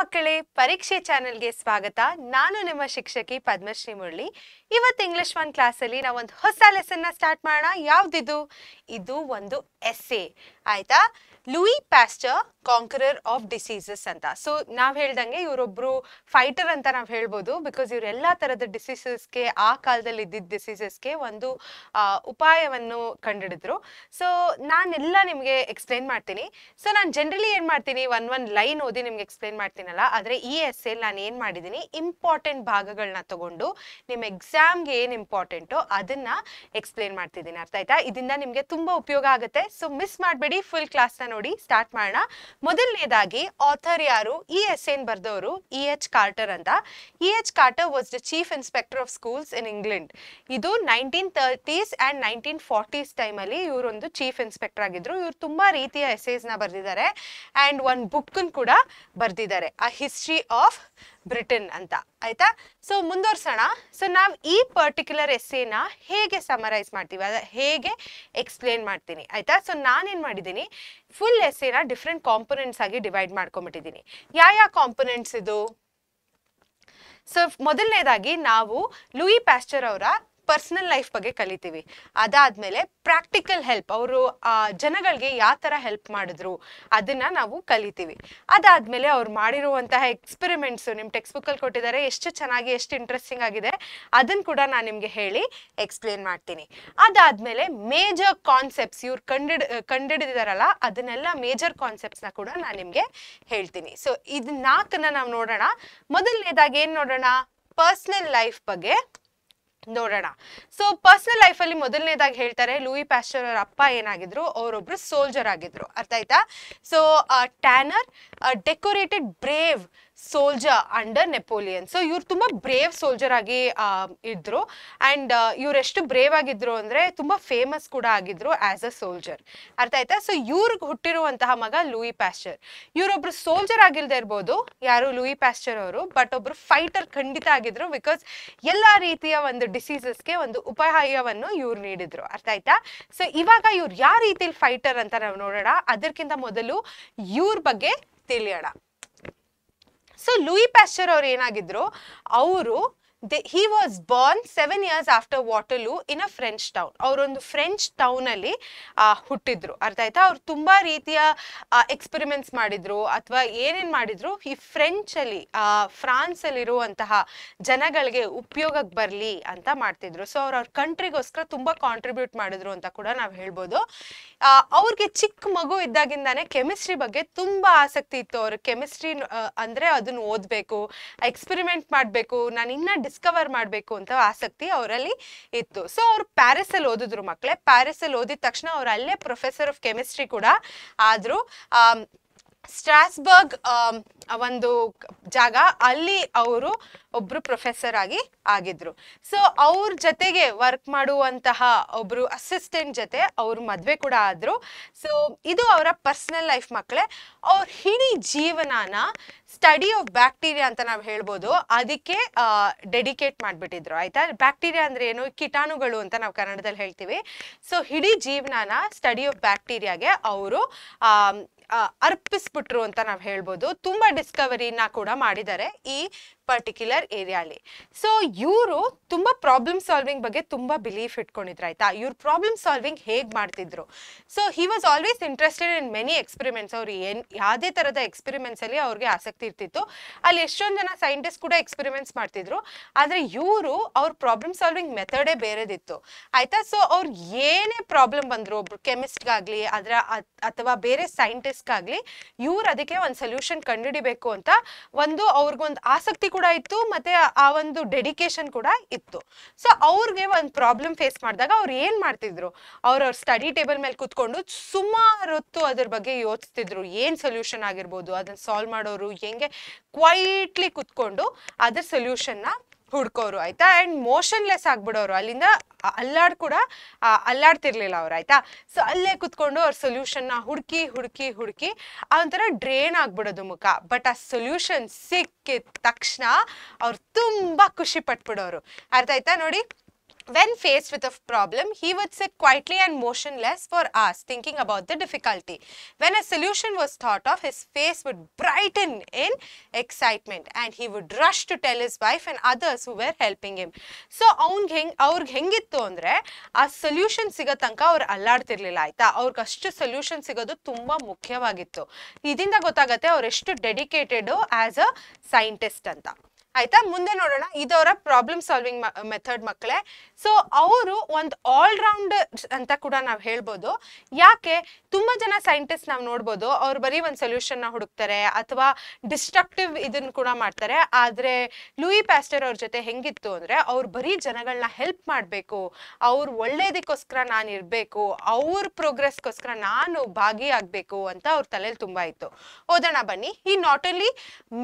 ಮಕ್ಕಳೇ ಪರೀಕ್ಷೆ ಚಾನೆಲ್ ಗೆ ಸ್ವಾಗತ ನಾನು ನಿಮ್ಮ ಶಿಕ್ಷಕಿ ಪದ್ಮಶ್ರೀ ಮುರಳಿ ಇವತ್ತು ಇಂಗ್ಲಿಷ್ 1 ಕ್ಲಾಸ್ ಅಲ್ಲಿ ನಾವು ಒಂದು ಹೊಸ ಲೆಸನ್ ನ ಸ್ಟಾರ್ಟ್ ಮಾಡೋಣ ಯಾವುದು ಇದು ಒಂದು ಎಸ್ಸೇ ಆಯ್ತಾ Louis Pasteur conqueror of diseases ಅಂತ ಸೋ ನಾವು ಹೇಳಿದಂಗೆ ಇವರೊಬ್ಬರು ಫೈಟರ್ ಅಂತ ನಾವು ಹೇಳಬಹುದು because ಇವರೆಲ್ಲಾ ತರದ ಡಿಸೀಸಸ್ ಗೆ ಆ ಕಾಲದಲ್ಲಿ ಇದ್ದಿದ್ದ ಡಿಸೀಸಸ್ ಗೆ ಒಂದು ಉಪಾಯವನ್ನು ಕಂಡುಹಿಡಿದ್ರು ಸೋ ನಾನೆಲ್ಲ ನಿಮಗೆ ಎಕ್ಸ್ಪ್ಲೇನ್ ಮಾಡ್ತೀನಿ ಸೋ ನಾನು ಜನರಲಿ ಏನು ಮಾಡ್ತೀನಿ one ಲೈನ್ ಓದಿ ನಿಮಗೆ ಎಕ್ಸ್ಪ್ಲೇನ್ ಮಾಡ್ತೀನಲ್ಲ ಆದರೆ ಈ ಎಸ್ಸೇಲ್ ನಾನು ಏನು ಮಾಡಿದ್ದೀನಿ ಇಂಪಾರ್ಟೆಂಟ್ ಭಾಗಗಳನ್ನ ತಗೊಂಡು ನಿಮ್ಮ ಎಕ್ಸಾಮ್ ಗೆ ಏನು ಇಂಪಾರ್ಟೆಂಟೋ ಅದನ್ನ ಎಕ್ಸ್ಪ್ಲೇನ್ ಮಾಡ್ತಿದ್ದೀನಿ ಅರ್ಥ ಆಯ್ತಾ ಇದರಿಂದ ನಿಮಗೆ ತುಂಬಾ ಉಪಯೋಗ ಆಗುತ್ತೆ ಸೋ ಮಿಸ್ ಮಾಡಬೇಡಿ ಫುಲ್ ಕ್ಲಾಸ್ ನ ನೋಡಿ ಸ್ಟಾರ್ಟ್ ಮಾಡೋಣ ಮೊದಲನೇದಾಗಿ ಆಥರ್ ಯಾರು ಈ ಎಸ್ಸೇನ್ ಬರ್ದವರು E.H. ಕಾರ್ಟರ್ ಅಂತ E.H. Carter was the chief inspector of schools in England ಇದು 1930s ಅಂಡ್ 1940s ಟೈಮ್ ಅಲ್ಲಿ ಇವರೊಂದು ಚೀಫ್ ಇನ್ಸ್ಪೆಕ್ಟರ್ ಆಗಿದ್ರು ಇವರು ತುಂಬಾ ರೀತಿಯ ಎಸ್ಸೇಸ್ ನ ಬರ್ದಿದ್ದಾರೆ ಅಂಡ್ ಒಂದು ಬುಕ್ ಕೂಡ ಬರ್ದಿದ್ದಾರೆ ಆ ಹಿಸ್ಟ್ರಿ ಆಫ್ ಬ್ರಿಟನ್ ಅಂತ ಆಯ್ತಾ ಸೊ ಮುಂದುವರ್ಸೋಣ ಸೊ ನಾವು ಈ ಪರ್ಟಿಕ್ಯುಲರ್ ಎಸ್ಸೇನ ಹೇಗೆ ಸಮರೈಸ್ ಮಾಡ್ತೀವಿ ಅದ ಹೇಗೆ ಎಕ್ಸ್ಪ್ಲೇನ್ ಮಾಡ್ತೀನಿ ಆಯ್ತಾ ಸೊ ನಾನೇನು ಮಾಡಿದ್ದೀನಿ ಫುಲ್ ಎಸ್ಸೇನ ಡಿಫ್ರೆಂಟ್ ಕಾಂಪೊನೆಂಟ್ಸ್ ಆಗಿ ಡಿವೈಡ್ ಮಾಡ್ಕೊಂಡ್ಬಿಟ್ಟಿದ್ದೀನಿ ಯಾವ ಕಾಂಪೊನೆಂಟ್ಸ್ ಇದು ಸೊ ಮೊದಲನೇದಾಗಿ ನಾವು ಲೂಯಿ ಪ್ಯಾಸ್ಟರ್ ಅವರ ಪರ್ಸನಲ್ ಲೈಫ್ ಬಗ್ಗೆ ಕಲಿತೀವಿ ಅದಾದ್ಮೇಲೆ ಪ್ರಾಕ್ಟಿಕಲ್ ಹೆಲ್ಪ್ ಅವರು ಜನಗಳಿಗೆ ಯಾವ ಥರ ಹೆಲ್ಪ್ ಮಾಡಿದ್ರು ಅದನ್ನ ನಾವು ಕಲಿತೀವಿ ಅದಾದ್ಮೇಲೆ ಅವ್ರು ಮಾಡಿರುವಂತಹ ಎಕ್ಸ್ಪೆರಿಮೆಂಟ್ಸ್ ನಿಮ್ಮ ಟೆಕ್ಸ್ಟ್ ಬುಕ್ಕಲ್ಲಿ ಕೊಟ್ಟಿದ್ದಾರೆ ಎಷ್ಟು ಚೆನ್ನಾಗಿ ಎಷ್ಟು ಇಂಟ್ರೆಸ್ಟಿಂಗ್ ಆಗಿದೆ ಅದನ್ನು ಕೂಡ ನಾನು ನಿಮಗೆ ಹೇಳಿ ಎಕ್ಸ್ಪ್ಲೇನ್ ಮಾಡ್ತೀನಿ ಅದಾದ್ಮೇಲೆ ಮೇಜರ್ ಕಾನ್ಸೆಪ್ಟ್ಸ್ ಇವ್ರು ಕಂಡಿಡಿದಾರಲ್ಲ ಅದನ್ನೆಲ್ಲ ಮೇಜರ್ ಕಾನ್ಸೆಪ್ಟ್ಸ್ನ ಕೂಡ ನಾನು ನಿಮಗೆ ಹೇಳ್ತೀನಿ ಸೊ ಇದು ನಾಲ್ಕನ್ನ ನಾವು ನೋಡೋಣ ಮೊದಲನೇದಾಗಿ ಏನು ನೋಡೋಣ ಪರ್ಸನಲ್ ಲೈಫ್ ಬಗ್ಗೆ ನೋಡೋಣ ಸೊ ಪರ್ಸನಲ್ ಲೈಫ್ ಅಲ್ಲಿ ಮೊದಲನೇದಾಗಿ ಹೇಳ್ತಾರೆ ಲೂಯಿ ಪ್ಯಾಸ್ಟರ್ ಅವ್ರ ಅಪ್ಪ ಏನಾಗಿದ್ರು ಅವರೊಬ್ರು ಸೋಲ್ಜರ್ ಆಗಿದ್ರು ಅರ್ಥ ಆಯ್ತಾ so Tanner decorated brave soldier under Napoleon so ಇವ್ರು ತುಂಬಾ ಬ್ರೇವ್ ಸೋಲ್ಜರ್ ಆಗಿ ಇದ್ರು ಅಂಡ್ ಇವರೆಷ್ಟು ಬ್ರೇವ್ ಆಗಿದ್ರು ಅಂದ್ರೆ ತುಂಬಾ ಫೇಮಸ್ ಕೂಡ ಆಗಿದ್ರು ಆಸ್ ಅ ಸೋಲ್ಜರ್ ಅರ್ಥ ಆಯ್ತಾ ಸೊ ಇವ್ರಿಗೆ ಹುಟ್ಟಿರುವಂತಹ ಮಗ ಲೂಯಿ ಪ್ಯಾಸ್ಟರ್ ಇವರೊಬ್ರು ಸೋಲ್ಜರ್ ಆಗಿಲ್ದೇ ಇರ್ಬೋದು ಯಾರು ಲೂಯಿ ಪ್ಯಾಸ್ಟರ್ ಅವರು ಬಟ್ ಒಬ್ರು ಫೈಟರ್ ಖಂಡಿತ ಆಗಿದ್ರು ಬಿಕಾಸ್ ಎಲ್ಲಾ ರೀತಿಯ ಒಂದು ಡಿಸೀಸಸ್ಗೆ ಒಂದು ಉಪಾಯವನ್ನು ಇವ್ರು ನೀಡಿದ್ರು ಅರ್ಥ ಆಯ್ತಾ ಸೊ ಇವಾಗ ಇವ್ರು ಯಾವ ರೀತಿಯಲ್ಲಿ ಫೈಟರ್ ಅಂತ ನಾವು ನೋಡೋಣ ಅದಕ್ಕಿಂತ ಮೊದಲು ಇವ್ರ ಬಗ್ಗೆ ತಿಳಿಯೋಣ ಸೊ ಲೂಯಿ ಪ್ಯಾಸ್ಟರ್ ಅವ್ರು ಏನಾಗಿದ್ರು ಅವರು he was born 7 years after Waterloo in a French town ಅವರೊಂದು ಫ್ರೆಂಚ್ ಟೌನಲ್ಲಿ ಹುಟ್ಟಿದ್ರು ಅರ್ಥ ಆಯ್ತಾ ಅವ್ರು ತುಂಬಾ ರೀತಿಯ ಎಕ್ಸ್ಪೆರಿಮೆಂಟ್ಸ್ ಮಾಡಿದ್ರು ಅಥವಾ ಏನೇನು ಮಾಡಿದ್ರು ಈ ಫ್ರೆಂಚಲ್ಲಿ ಫ್ರಾನ್ಸಲ್ಲಿರುವಂತಹ ಜನಗಳಿಗೆ ಉಪಯೋಗಕ್ಕೆ ಬರಲಿ ಅಂತ ಮಾಡ್ತಿದ್ರು ಸೊ ಅವ್ರ ಕಂಟ್ರಿಗೋಸ್ಕರ ತುಂಬಾ ಕಾಂಟ್ರಿಬ್ಯೂಟ್ ಮಾಡಿದ್ರು ಅಂತ ಕೂಡ ನಾವು ಹೇಳ್ಬೋದು ಅವ್ರಿಗೆ ಚಿಕ್ಕ ಮಗು ಇದ್ದಾಗಿಂದಾನೆ ಕೆಮಿಸ್ಟ್ರಿ ಬಗ್ಗೆ ತುಂಬಾ ಆಸಕ್ತಿ ಇತ್ತು ಅವ್ರ ಕೆಮಿಸ್ಟ್ರಿ ಅಂದರೆ ಅದನ್ನು ಓದಬೇಕು ಎಕ್ಸ್ಪೆರಿಮೆಂಟ್ ಮಾಡಬೇಕು ನಾನು ಇನ್ನ ಡಿಸ್ಕವರ್ ಮಾಡಬೇಕು ಅಂತ ಆಸಕ್ತಿ ಅವರಲ್ಲಿ ಇತ್ತು ಸೊ ಅವರು ಪ್ಯಾರಿಸ್ ಅಲ್ಲಿ ಓದಿದ್ರು ಮಕ್ಕಳೇ ಪ್ಯಾರಿಸ್ ಅಲ್ಲಿ ಓದಿದ ತಕ್ಷಣ ಅವ್ರು ಅಲ್ಲೇ ಪ್ರೊಫೆಸರ್ ಆಫ್ ಕೆಮಿಸ್ಟ್ರಿ ಕೂಡ ಆದ್ರು ಸ್ಟ್ರಾಸ್ಬರ್ಗ್ ಒಂದು ಜಾಗ ಅಲ್ಲಿ ಅವರು ಒಬ್ರು ಪ್ರೊಫೆಸರ್ ಆಗಿ ಆಗಿದ್ರು ಸೊ ಅವ್ರ ಜೊತೆಗೆ ವರ್ಕ್ ಮಾಡುವಂತಹ ಒಬ್ರು ಅಸಿಸ್ಟೆಂಟ್ ಜೊತೆ ಅವ್ರ ಮದ್ವೆ ಕೂಡ ಆದ್ರು ಸೊ ಇದು ಅವರ ಪರ್ಸನಲ್ ಲೈಫ್ ಮಕ್ಕಳೇ ಅವ್ರ ಇಡೀ ಜೀವನಾನ ಸ್ಟಡಿ ಆಫ್ ಬ್ಯಾಕ್ಟೀರಿಯಾ ಅಂತ ನಾವು ಹೇಳ್ಬೋದು ಅದಕ್ಕೆ ಡೆಡಿಕೇಟ್ ಮಾಡಿಬಿಟ್ಟಿದ್ರು ಆಯ್ತಾ ಬ್ಯಾಕ್ಟೀರಿಯಾ ಅಂದ್ರೆ ಏನು ಕೀಟಾಣುಗಳು ಅಂತ ನಾವು ಕನ್ನಡದಲ್ಲಿ ಹೇಳ್ತೀವಿ ಸೊ ಇಡೀ ಜೀವನಾನ ಸ್ಟಡಿ ಆಫ್ ಬ್ಯಾಕ್ಟೀರಿಯಾಗೆ ಅವರು ಅರ್ಪಿಸ್ಬಿಟ್ರು ಅಂತ ನಾವು ಹೇಳ್ಬೋದು ತುಂಬಾ ಡಿಸ್ಕವರಿನ ಕೂಡ ಮಾಡಿದ್ದಾರೆ ಈ ಪರ್ಟಿಕ್ಯುಲರ್ ಏರಿಯಾಲಿ ಸೊ ಇವರು ತುಂಬಾ ಪ್ರಾಬ್ಲಮ್ ಸಾಲ್ವಿಂಗ್ ಬಗ್ಗೆ ತುಂಬಾ ಬಿಲೀಫ್ ಇಟ್ಕೊಂಡಿದ್ರು ಆಯ್ತಾ ಇವ್ರು ಪ್ರಾಬ್ಲಮ್ ಸಾಲ್ವಿಂಗ್ ಹೇಗೆ ಮಾಡ್ತಿದ್ರು so he was always interested in many experiments ಅವ್ರು ಯಾವುದೇ ಥರದ ಎಕ್ಸ್ಪೆರಿಮೆಂಟ್ಸ್ ಅಲ್ಲಿ ಅವ್ರಿಗೆ ಆಸಕ್ತಿ ಇರ್ತಿತ್ತು ಅಲ್ಲಿ ಎಷ್ಟೊಂದು ಜನ ಸೈಂಟಿಸ್ಟ್ ಕೂಡ ಎಕ್ಸ್ಪೆರಿಮೆಂಟ್ಸ್ ಮಾಡ್ತಿದ್ರು ಆದರೆ ಇವರು ಅವ್ರ ಪ್ರಾಬ್ಲಮ್ ಸಾಲ್ವಿಂಗ್ ಮೆಥಡೇ ಬೇರೆದಿತ್ತು ಆಯ್ತಾ ಸೊ ಅವ್ರು ಏನೇ ಪ್ರಾಬ್ಲಮ್ ಬಂದ್ರು ಒಬ್ರು ಕೆಮಿಸ್ಟ್ಗಾಗ್ಲಿ ಅಥವಾ ಬೇರೆ ಸೈಂಟಿಸ್ಟ್ಗಾಗ್ಲಿ ಇವ್ರು ಅದಕ್ಕೆ ಒಂದು ಸೊಲ್ಯೂಷನ್ ಕಂಡುಹಿಡಿಬೇಕು ಅಂತ ಒಂದು ಅವ್ರಿಗೊಂದು ಆಸಕ್ತಿ ಕೂಡ ಇತ್ತು ಮತ್ತೆ ಆ ಒಂದು ಡೆಡಿಕೇಶನ್ ಕೂಡ ಇತ್ತು ಸೊ ಅವ್ರಿಗೆ ಒಂದು ಪ್ರಾಬ್ಲಮ್ ಫೇಸ್ ಮಾಡಿದಾಗ ಅವ್ರು ಏನ್ ಮಾಡ್ತಿದ್ರು ಅವ್ರವ್ರ ಸ್ಟಡಿ ಟೇಬಲ್ ಮೇಲೆ ಕೂತ್ಕೊಂಡು ಸುಮಾರು ಹೊತ್ತು ಅದ್ರ ಬಗ್ಗೆ ಯೋಚಿಸ್ತಿದ್ರು ಏನ್ ಸೊಲ್ಯೂಷನ್ ಆಗಿರ್ಬೋದು ಅದನ್ನ ಸಾಲ್ವ್ ಮಾಡೋರು ಹೆಂಗೆ ಕ್ವೈಟ್ಲಿ ಕೂತ್ಕೊಂಡು ಅದ್ರ ಸೊಲ್ಯೂಷನ್ನ ಹುಡ್ಕೋರು ಆಯ್ತಾ ಅಂಡ್ ಮೋಷನ್ಲೆಸ್ ಆಗ್ಬಿಡೋರು ಅಲ್ಲಿಂದ ಅಲ್ಲಾಡ್ತಿರ್ಲಿಲ್ಲ ಅವ್ರು ಆಯ್ತಾ ಸೊ ಅಲ್ಲೇ ಕುತ್ಕೊಂಡು ಅವ್ರ ಸೊಲ್ಯೂಷನ್ನ ಹುಡುಕಿ ಹುಡುಕಿ ಹುಡುಕಿ ಒಂಥರ ಡ್ರೈನ್ ಆಗ್ಬಿಡೋದು ಮುಖ ಬಟ್ ಆ ಸೊಲ್ಯೂಷನ್ ಸಿಕ್ಕಿದ ತಕ್ಷಣ ಅವ್ರು ತುಂಬಾ ಖುಷಿ ಪಟ್ಬಿಡೋರು ಅರ್ಥ ಆಯ್ತಾ ನೋಡಿ When faced with a problem, he would sit quietly and motionless for hours, thinking about the difficulty. When a solution was thought of, his face would brighten in excitement and he would rush to tell his wife and others who were helping him. So, ಅವ್ರಿಗೆ ಹೆಂಗಿತ್ತು ಅಂದ್ರೆ ಆ solution ಸಿಗೋ ತನಕ ಅವ್ರು ಅಲ್ಲಾಡ್ತಿರ್ಲಿಲ್ಲ ಆಯ್ತಾ. ಅವ್ರಿಗೆ ಅಷ್ಟು ಸೊಲ್ಯೂಷನ್ ಸಿಗೋದು ತುಂಬಾ ಮುಖ್ಯವಾಗಿತ್ತು. ಇದರಿಂದ ಗೊತ್ತಾಗತ್ತೆ ಅವ್ರು ಎಷ್ಟು ಡೆಡಿಕೇಟೆಡ್ ಆಸ್ ಅ ಸೈಂಟಿಸ್ಟ್ ಅಂತ ಆಯ್ತಾ. ಮುಂದೆ ನೋಡೋಣ, ಇದವರ ಪ್ರಾಬ್ಲಮ್ ಸಾಲ್ವಿಂಗ್ ಮೆಥಡ್ ಮಕ್ಕಳೇ. ಸೊ ಅವರು ಒಂದು ಆಲ್ ರೌಂಡ್ ಅಂತ ಕೂಡ ನಾವು ಹೇಳ್ಬೋದು. ಯಾಕೆ ತುಂಬ ಜನ ಸೈಂಟಿಸ್ಟ್ ನಾವು ನೋಡ್ಬೋದು ಅವ್ರು ಬರೀ ಒಂದು ಸೊಲ್ಯೂಷನ್ನ ಹುಡುಕ್ತಾರೆ ಅಥವಾ ಡಿಸ್ಟ್ರಕ್ಟಿವ್ ಇದನ್ನು ಕೂಡ ಮಾಡ್ತಾರೆ. ಆದರೆ ಲೂಯಿ ಪ್ಯಾಸ್ಟರ್ ಅವ್ರ ಜೊತೆ ಹೆಂಗಿತ್ತು ಅಂದರೆ ಅವ್ರು ಬರೀ ಜನಗಳನ್ನ ಹೆಲ್ಪ್ ಮಾಡಬೇಕು, ಅವ್ರು ಒಳ್ಳೇದಕ್ಕೋಸ್ಕರ ನಾನು ಇರಬೇಕು, ಅವ್ರ ಪ್ರೋಗ್ರೆಸ್ಗೋಸ್ಕರ ನಾನು ಭಾಗಿಯಾಗಬೇಕು ಅಂತ ಅವ್ರ ತಲೆಯಲ್ಲಿ ತುಂಬ ಇತ್ತು. ಓದೋಣ ಬನ್ನಿ. He not only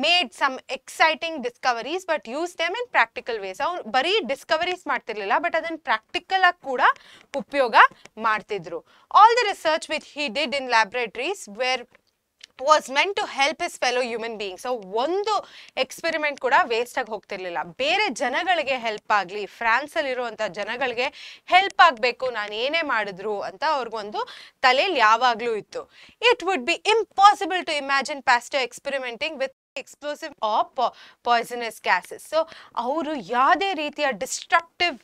made some exciting discovery but use them in practical ways. ಅವ್ರು ಬರೀ ಡಿಸ್ಕವರೀಸ್ ಮಾಡ್ತಿರ್ಲಿಲ್ಲ, ಬಟ್ ಅದನ್ನ ಪ್ರಾಕ್ಟಿಕಲ್ ಆಗಿ ಕೂಡ ಉಪಯೋಗ ಮಾಡ್ತಿದ್ರು. All the research which he did in laboratories where was meant to help his fellow human beings. So, ಒಂದು experiment ಕೂಡ ವೇಸ್ಟ್ ಆಗಿ ಹೋಗ್ತಿರ್ಲಿಲ್ಲ. ಬೇರೆ ಜನಗಳಿಗೆ ಹೆಲ್ಪ್ ಆಗಲಿ, ಫ್ರಾನ್ಸಲ್ಲಿರುವಂಥ ಜನಗಳಿಗೆ ಹೆಲ್ಪ್ ಆಗಬೇಕು ನಾನು ಏನೇ ಮಾಡಿದ್ರು ಅಂತ ಅವ್ರಿಗೊಂದು ತಲೆಯಲ್ಲಿ ಯಾವಾಗಲೂ ಇತ್ತು. It would be impossible to imagine Pasteur experimenting with explosive or poisonous gases. So ಅವರು ಯಾವುದೇ ರೀತಿಯ ಡಿಸ್ಟ್ರಕ್ಟಿವ್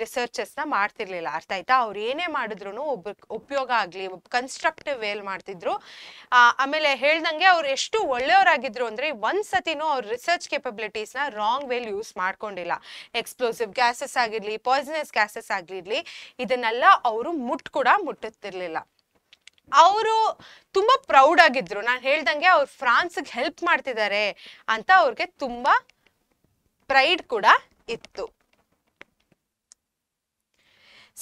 ರಿಸರ್ಚಸ್ನ ಮಾಡ್ತಿರ್ಲಿಲ್ಲ, ಅರ್ಥ ಆಯ್ತಾ. ಅವ್ರು ಏನೇ ಮಾಡಿದ್ರು ಒಬ್ಬ ಉಪಯೋಗ ಆಗಲಿ, ಒಬ್ಬ ಕನ್ಸ್ಟ್ರಕ್ಟಿವ್ ವೇಲ್ ಮಾಡ್ತಿದ್ರು. ಆಮೇಲೆ ಹೇಳ್ದಂಗೆ ಅವ್ರು ಎಷ್ಟು ಒಳ್ಳೆಯವರಾಗಿದ್ರು ಅಂದರೆ ಒಂದ್ಸತಿನೂ ಅವ್ರ ರಿಸರ್ಚ್ ಕೇಪಬಿಲಿಟೀಸ್ನ ರಾಂಗ್ ವೇಲ್ ಯೂಸ್ ಮಾಡ್ಕೊಂಡಿಲ್ಲ. ಎಕ್ಸ್ಪ್ಲೋಸಿವ್ ಗ್ಯಾಸಸ್ ಆಗಿರಲಿ, ಪಾಯ್ಸನಸ್ ಗ್ಯಾಸಸ್ ಆಗಿರಲಿ, ಇದನ್ನೆಲ್ಲ ಅವರು ಮುಟ್ಟುತ್ತಿರಲಿಲ್ಲ. ಅವರು ತುಂಬ ಪ್ರೌಡ್ ಆಗಿದ್ರು, ನಾನು ಹೇಳ್ದಂಗೆ ಅವ್ರು ಫ್ರಾನ್ಸ್ಗೆ ಹೆಲ್ಪ್ ಮಾಡ್ತಿದ್ದಾರೆ ಅಂತ ಅವ್ರಿಗೆ ತುಂಬ ಪ್ರೈಡ್ ಕೂಡ ಇತ್ತು.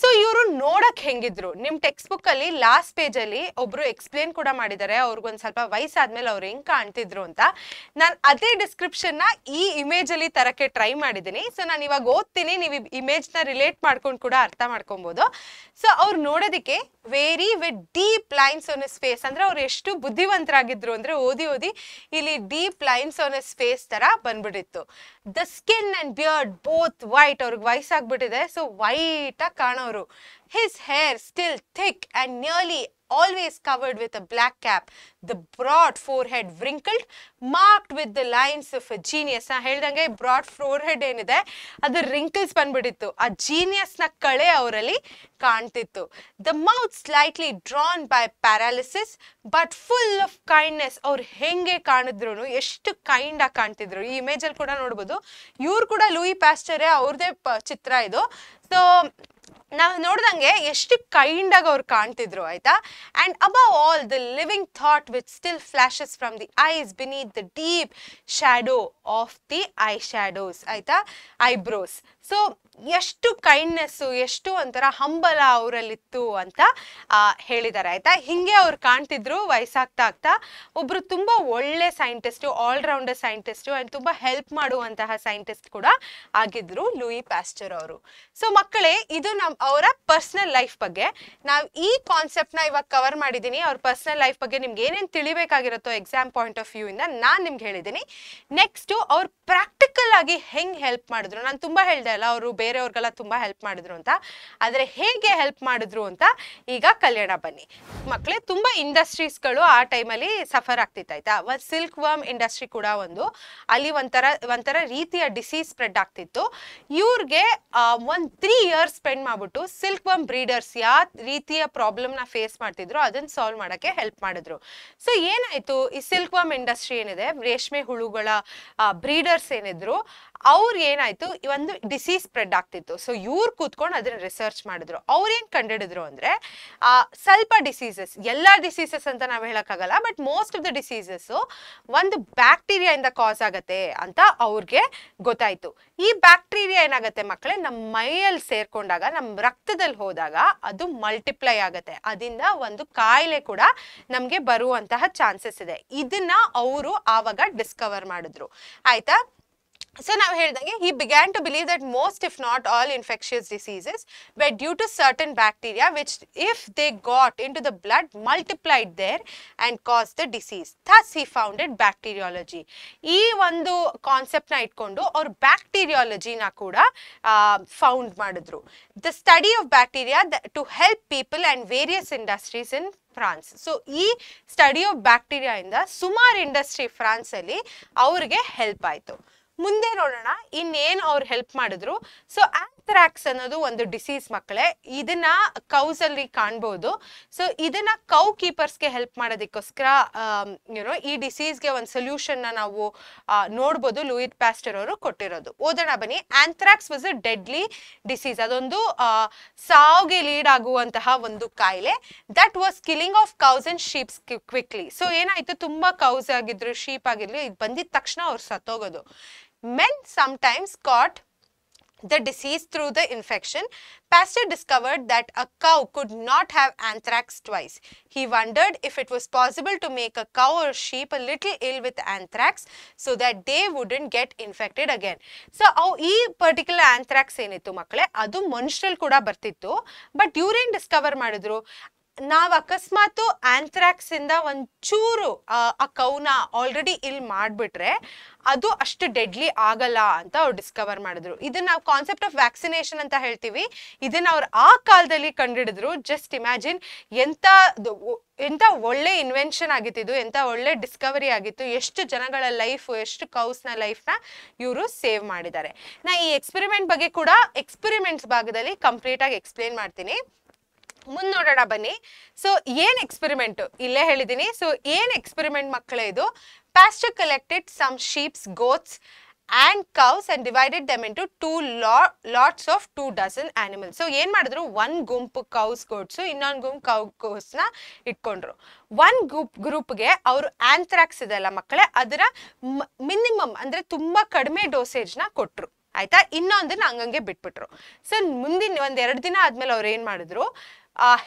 ಸೊ ಇವರು ನೋಡಕ್ಕೆ ಹೆಂಗಿದ್ರು, ನಿಮ್ಮ ಟೆಕ್ಸ್ಟ್ ಬುಕ್ಕಲ್ಲಿ ಲಾಸ್ಟ್ ಪೇಜಲ್ಲಿ ಒಬ್ಬರು ಎಕ್ಸ್ಪ್ಲೇನ್ ಕೂಡ ಮಾಡಿದ್ದಾರೆ ಅವ್ರಿಗೊಂದು ಸ್ವಲ್ಪ ವಯಸ್ಸಾದ್ಮೇಲೆ ಅವ್ರು ಹೆಂಗೆ ಕಾಣ್ತಿದ್ರು ಅಂತ. ನಾನು ಅದೇ ಡಿಸ್ಕ್ರಿಪ್ಷನ್ನ ಈ ಇಮೇಜಲ್ಲಿ ತರಕ್ಕೆ ಟ್ರೈ ಮಾಡಿದ್ದೀನಿ. ಸೊ ನಾನು ಇವಾಗ ಓದ್ತೀನಿ, ನೀವು ಇಮೇಜ್ನ ರಿಲೇಟ್ ಮಾಡ್ಕೊಂಡು ಕೂಡ ಅರ್ಥ ಮಾಡ್ಕೊಬೋದು. ಸೊ ಅವ್ರು ನೋಡೋದಕ್ಕೆ very with deep lines on his face, ಅಂದರೆ ಅವ್ರು ಎಷ್ಟು ಬುದ್ಧಿವಂತರಾಗಿದ್ರು ಅಂದರೆ ಓದಿ ಇಲ್ಲಿ deep lines on his face ಥರ ಬಂದ್ಬಿಟ್ಟಿತ್ತು. The skin and beard both white, ಅವ್ರಿಗೆ ವಯಸ್ಸಾಗ್ಬಿಟ್ಟಿದೆ ಸೊ ವೈಟಾಗಿ ಕಾಣೋ. His hair still thick and nearly always covered with a black cap, the broad forehead wrinkled, marked with the lines of a genius. ನಾನು ಹೇಳ್ದಂಗೆ broad forehead ಏನಿದೆ ಅದು wrinkles ಬಂದ್ಬಿಟ್ಟಿತ್ತು, ಆ ಜೀನಿಯಸ್ನ ಕಳೆ ಅವರಲ್ಲಿ ಕಾಣ್ತಿತ್ತು. The mouth slightly drawn by paralysis but full of kindness. ಅವ್ರು ಹೆಂಗೆ ಕಾಣಿದ್ರು, ಎಷ್ಟು ಕೈಂಡ್ ಆಗಿ ಕಾಣ್ತಿದ್ರು. ಈ ಇಮೇಜಲ್ಲಿ ಕೂಡ ನೋಡ್ಬೋದು, ಇವ್ರು ಕೂಡ ಲೂಯಿ ಪ್ಯಾಸ್ಟರೇ, ಅವ್ರದೇ ಚಿತ್ರ ಇದು. ಸೊ ನಾವು ನೋಡ್ದಂಗೆ ಎಷ್ಟು ಕೈಂಡಾಗಿ ಅವ್ರು ಕಾಣ್ತಿದ್ರು ಆಯ್ತಾ. And above all the living thought which still flashes from the eyes beneath the deep shadow of the eye shadows ಆಯಿತಾ, ಐಬ್ರೋಸ್. ಸೊ ಎಷ್ಟು ಕೈಂಡ್ನೆಸ್ಸು, ಎಷ್ಟು ಒಂಥರ ಹಂಬಲ ಅವರಲ್ಲಿತ್ತು ಅಂತ ಹೇಳಿದ್ದಾರೆ ಆಯಿತಾ. ಹೀಗೆ ಅವ್ರು ಕಾಣ್ತಿದ್ರು ವಯಸ್ಸಾಗ್ತಾ ಆಗ್ತಾ. ಒಬ್ಬರು ತುಂಬ ಒಳ್ಳೆ ಸೈಂಟಿಸ್ಟು, ಆಲ್ರೌಂಡರ್ ಸೈಂಟಿಸ್ಟು ಆ್ಯಂಡ್ ತುಂಬ ಹೆಲ್ಪ್ ಮಾಡುವಂತಹ ಸೈಂಟಿಸ್ಟ್ ಕೂಡ ಆಗಿದ್ರು ಲೂಯಿ ಪ್ಯಾಸ್ಟರ್ ಅವರು. ಸೊ ಮಕ್ಕಳೇ, ಇದು ಅವರ ಪರ್ಸ್ನಲ್ ಲೈಫ್ ಬಗ್ಗೆ. ನಾವು ಈ ಕಾನ್ಸೆಪ್ಟ್ನ ಇವಾಗ ಕವರ್ ಮಾಡಿದ್ದೀನಿ. ಅವ್ರ ಪರ್ಸ್ನಲ್ ಲೈಫ್ ಬಗ್ಗೆ ನಿಮ್ಗೆ ಏನೇನು ತಿಳಿಬೇಕಾಗಿರುತ್ತೋ ಎಕ್ಸಾಮ್ ಪಾಯಿಂಟ್ ಆಫ್ ವ್ಯೂ ಇಂದ ನಾನು ನಿಮ್ಗೆ ಹೇಳಿದ್ದೀನಿ. ನೆಕ್ಸ್ಟು ಅವ್ರು ಪ್ರಾಕ್ಟಿಕಲ್ ಆಗಿ ಹೆಂಗೆ ಹೆಲ್ಪ್ ಮಾಡಿದ್ರು. ನಾನು ತುಂಬ ಹೇಳ್ದೆ ಅಲ್ಲ ಅವರು ಬೇರೆಯವ್ರಿಗೆಲ್ಲ ತುಂಬ ಹೆಲ್ಪ್ ಮಾಡಿದ್ರು ಅಂತ, ಆದರೆ ಹೇಗೆ ಹೆಲ್ಪ್ ಮಾಡಿದ್ರು ಅಂತ ಈಗ ಕಲ್ಯಾಣ ಬನ್ನಿ ಮಕ್ಕಳೇ. ತುಂಬ ಇಂಡಸ್ಟ್ರೀಸ್ಗಳು ಆ ಟೈಮಲ್ಲಿ ಸಫರ್ ಆಗ್ತಿತ್ತು ಆಯ್ತಾ. ಒಂದು ಸಿಲ್ಕ್ ವರ್ಮ್ ಇಂಡಸ್ಟ್ರಿ ಕೂಡ ಒಂದು, ಅಲ್ಲಿ ಒಂಥರ ರೀತಿಯ ಡಿಸೀಸ್ ಸ್ಪ್ರೆಡ್ ಆಗ್ತಿತ್ತು. ಇವ್ರಿಗೆ ಒಂದು 3 years ಸ್ಪೆಂಡ್ ಮಾಡಿಬಿಟ್ಟು ಸಿಲ್ಕ್ ವರ್ಮ್ ಬ್ರೀಡರ್ಸ್ ಯಾವ ರೀತಿಯ ಪ್ರಾಬ್ಲಮ್ನ ಫೇಸ್ ಮಾಡ್ತಿದ್ರು ಅದನ್ನು ಸಾಲ್ವ್ ಮಾಡೋಕ್ಕೆ ಹೆಲ್ಪ್ ಮಾಡಿದ್ರು. ಸೊ ಏನಾಯಿತು, ಈ ಸಿಲ್ಕ್ ವರ್ಮ್ ಇಂಡಸ್ಟ್ರಿ ಏನಿದೆ, ರೇಷ್ಮೆ ಹುಳುಗಳ ಬ್ರೀಡರ್ಸ್ ಏನಿದ್ರು ಅವ್ರು ಏನಾಯಿತು, ಒಂದು ಡಿಸೀಸ್ ಸ್ಪ್ರೆಡ್ ಆಗ್ತಿತ್ತು. ಸೊ ಇವ್ರು ಕೂತ್ಕೊಂಡು ಅದನ್ನ ರಿಸರ್ಚ್ ಮಾಡಿದ್ರು. ಅವ್ರೇನು ಕಂಡುಹಿಡಿದ್ರು ಅಂದರೆ ಸ್ವಲ್ಪ ಡಿಸೀಸಸ್, ಎಲ್ಲ ಡಿಸೀಸಸ್ ಅಂತ ನಾವು ಹೇಳೋಕ್ಕಾಗಲ್ಲ, but most of the diseases ಒಂದು ಬ್ಯಾಕ್ಟೀರಿಯಾ ಇಂದ ಕಾಸ್ ಆಗುತ್ತೆ ಅಂತ ಅವ್ರಿಗೆ ಗೊತ್ತಾಯಿತು. ಈ ಬ್ಯಾಕ್ಟೀರಿಯಾ ಏನಾಗುತ್ತೆ ಮಕ್ಕಳೇ, ನಮ್ಮ ಮೈಯಲ್ಲಿ ಸೇರ್ಕೊಂಡಾಗ, ನಮ್ಮ ರಕ್ತದಲ್ಲಿ ಹೋದಾಗ ಅದು ಮಲ್ಟಿಪ್ಲೈ ಆಗುತ್ತೆ. ಅದರಿಂದ ಒಂದು ಕಾಯಿಲೆ ಕೂಡ ನಮಗೆ ಬರುವಂತಹ ಚಾನ್ಸಸ್ ಇದೆ. ಇದನ್ನ ಅವರು ಆವಾಗ ಡಿಸ್ಕವರ್ ಮಾಡಿದ್ರು ಆಯಿತಾ. So now here he began to believe that most if not all infectious diseases were due to certain bacteria which if they got into the blood multiplied there and caused the disease. Thus he founded bacteriology. Ee ondu concept na itkondu or bacteriology na kuda found madidru. The study of bacteria to help people and various industries in France. So, ee study of bacteria inda sumar industry France alli avrige help aitu. ಮುಂದೆ ನೋಡೋಣ ಇನ್ನೇನು ಅವ್ರು help ಮಾಡಿದ್ರು. So anthrax ಅನ್ನೋದು ಒಂದು disease ಮಕ್ಕಳೇ, ಇದನ್ನ ಕೌಸ್ ಅಲ್ಲಿ ಕಾಣ್ಬೋದು. ಸೊ ಇದನ್ನ ಕೌ ಕೀಪರ್ಸ್ಗೆ ಹೆಲ್ಪ್ ಮಾಡೋದಕ್ಕೋಸ್ಕರ ಈ ಡಿಸೀಸ್ಗೆ ಒಂದು ಸೊಲ್ಯೂಷನ್ನ ನಾವು ನೋಡ್ಬೋದು ಲೂಯಿ ಪ್ಯಾಸ್ಟರ್ ಅವರು ಕೊಟ್ಟಿರೋದು. ಓದೋಣ ಬನ್ನಿ. Anthrax was a deadly disease, ಅದೊಂದು ಸಾವಿಗೆ ಲೀಡ್ ಆಗುವಂತಹ ಒಂದು ಕಾಯಿಲೆ. That was killing of cows and sheeps quickly. So ಏನಾಯ್ತು, ತುಂಬಾ ಕೌಸ್ ಆಗಿದ್ರು ಶೀಪ್ ಆಗಿರ್ಲಿ, ಇದು ಬಂದಿದ ತಕ್ಷಣ ಅವ್ರು ಸತ್ತೋಗೋದು. Men sometimes caught the disease through the infection. Pasteur discovered that a cow could not have anthrax twice. He wondered if it was possible to make a cow or sheep a little ill with anthrax so that they wouldn't get infected again. So, this particular anthrax is menstrual kuda, but during discover madidru. ನಾವು ಅಕಸ್ಮಾತ್ anthrax ಇಂದ ಒಂಚೂರು ಆ ಕೌನ already ಇಲ್ ಮಾಡಿಬಿಟ್ರೆ ಅದು ಅಷ್ಟು deadly ಆಗಲ್ಲ ಅಂತ ಅವ್ರು ಡಿಸ್ಕವರ್ ಮಾಡಿದ್ರು. ಇದನ್ನ ನಾವು ಕಾನ್ಸೆಪ್ಟ್ ಆಫ್ ವ್ಯಾಕ್ಸಿನೇಷನ್ ಅಂತ ಹೇಳ್ತೀವಿ. ಇದನ್ನ ಅವ್ರು ಆ ಕಾಲದಲ್ಲಿ ಕಂಡುಹಿಡಿದ್ರು. ಜಸ್ಟ್ ಇಮ್ಯಾಜಿನ್ ಎಂಥ ಒಳ್ಳೆ ಇನ್ವೆನ್ಷನ್ ಆಗಿತ್ತು, ಎಂಥ ಒಳ್ಳೆ ಡಿಸ್ಕವರಿ ಆಗಿತ್ತು, ಎಷ್ಟು ಜನಗಳ ಲೈಫ್, ಎಷ್ಟು ಕೌಸ್ನ ಲೈಫ್ನ ಇವರು ಸೇವ್ ಮಾಡಿದ್ದಾರೆ. ನಾ ಈ ಎಕ್ಸ್ಪೆರಿಮೆಂಟ್ ಬಗ್ಗೆ ಕೂಡ ಎಕ್ಸ್ಪೆರಿಮೆಂಟ್ಸ್ ಭಾಗದಲ್ಲಿ ಕಂಪ್ಲೀಟಾಗಿ ಎಕ್ಸ್ಪ್ಲೇನ್ ಮಾಡ್ತೀನಿ. ಮುಂದೆ ನೋಡೋಣ ಬನ್ನಿ. ಸೊ ಏನು ಎಕ್ಸ್ಪೆರಿಮೆಂಟು ಇಲ್ಲೇ ಹೇಳಿದ್ದೀನಿ. ಸೊ ಏನು ಎಕ್ಸ್ಪೆರಿಮೆಂಟ್ ಮಕ್ಕಳೇ ಇದು. Pasteur collected some sheeps, goats and cows and divided them into two lots of 2 dozen animals. So ಏನು ಮಾಡಿದ್ರು, ಒಂದು ಗುಂಪು ಕೌಸ್ ಗೋಟ್ಸು, ಇನ್ನೊಂದು ಗುಂಪು ಕೌಸ್ನ ಇಟ್ಕೊಂಡ್ರು. ಒಂದು ಗ್ರೂಪ್ಗೆ ಅವರು ಆಂಥ್ರಾಕ್ಸ್ ಇದೆಲ್ಲ ಮಕ್ಕಳೇ ಅದರ ಮಿನಿಮಮ್ ಅಂದರೆ ತುಂಬ ಕಡಿಮೆ ಡೋಸೇಜ್ನ ಕೊಟ್ಟರು ಆಯ್ತಾ, ಇನ್ನೊಂದನ್ನ ಹಂಗಂಗೆ ಬಿಟ್ಬಿಟ್ರು. ಸೊ ಮುಂದಿನ ಒಂದೆರಡು ದಿನ ಆದ್ಮೇಲೆ ಅವ್ರು ಏನ್ ಮಾಡಿದ್ರು,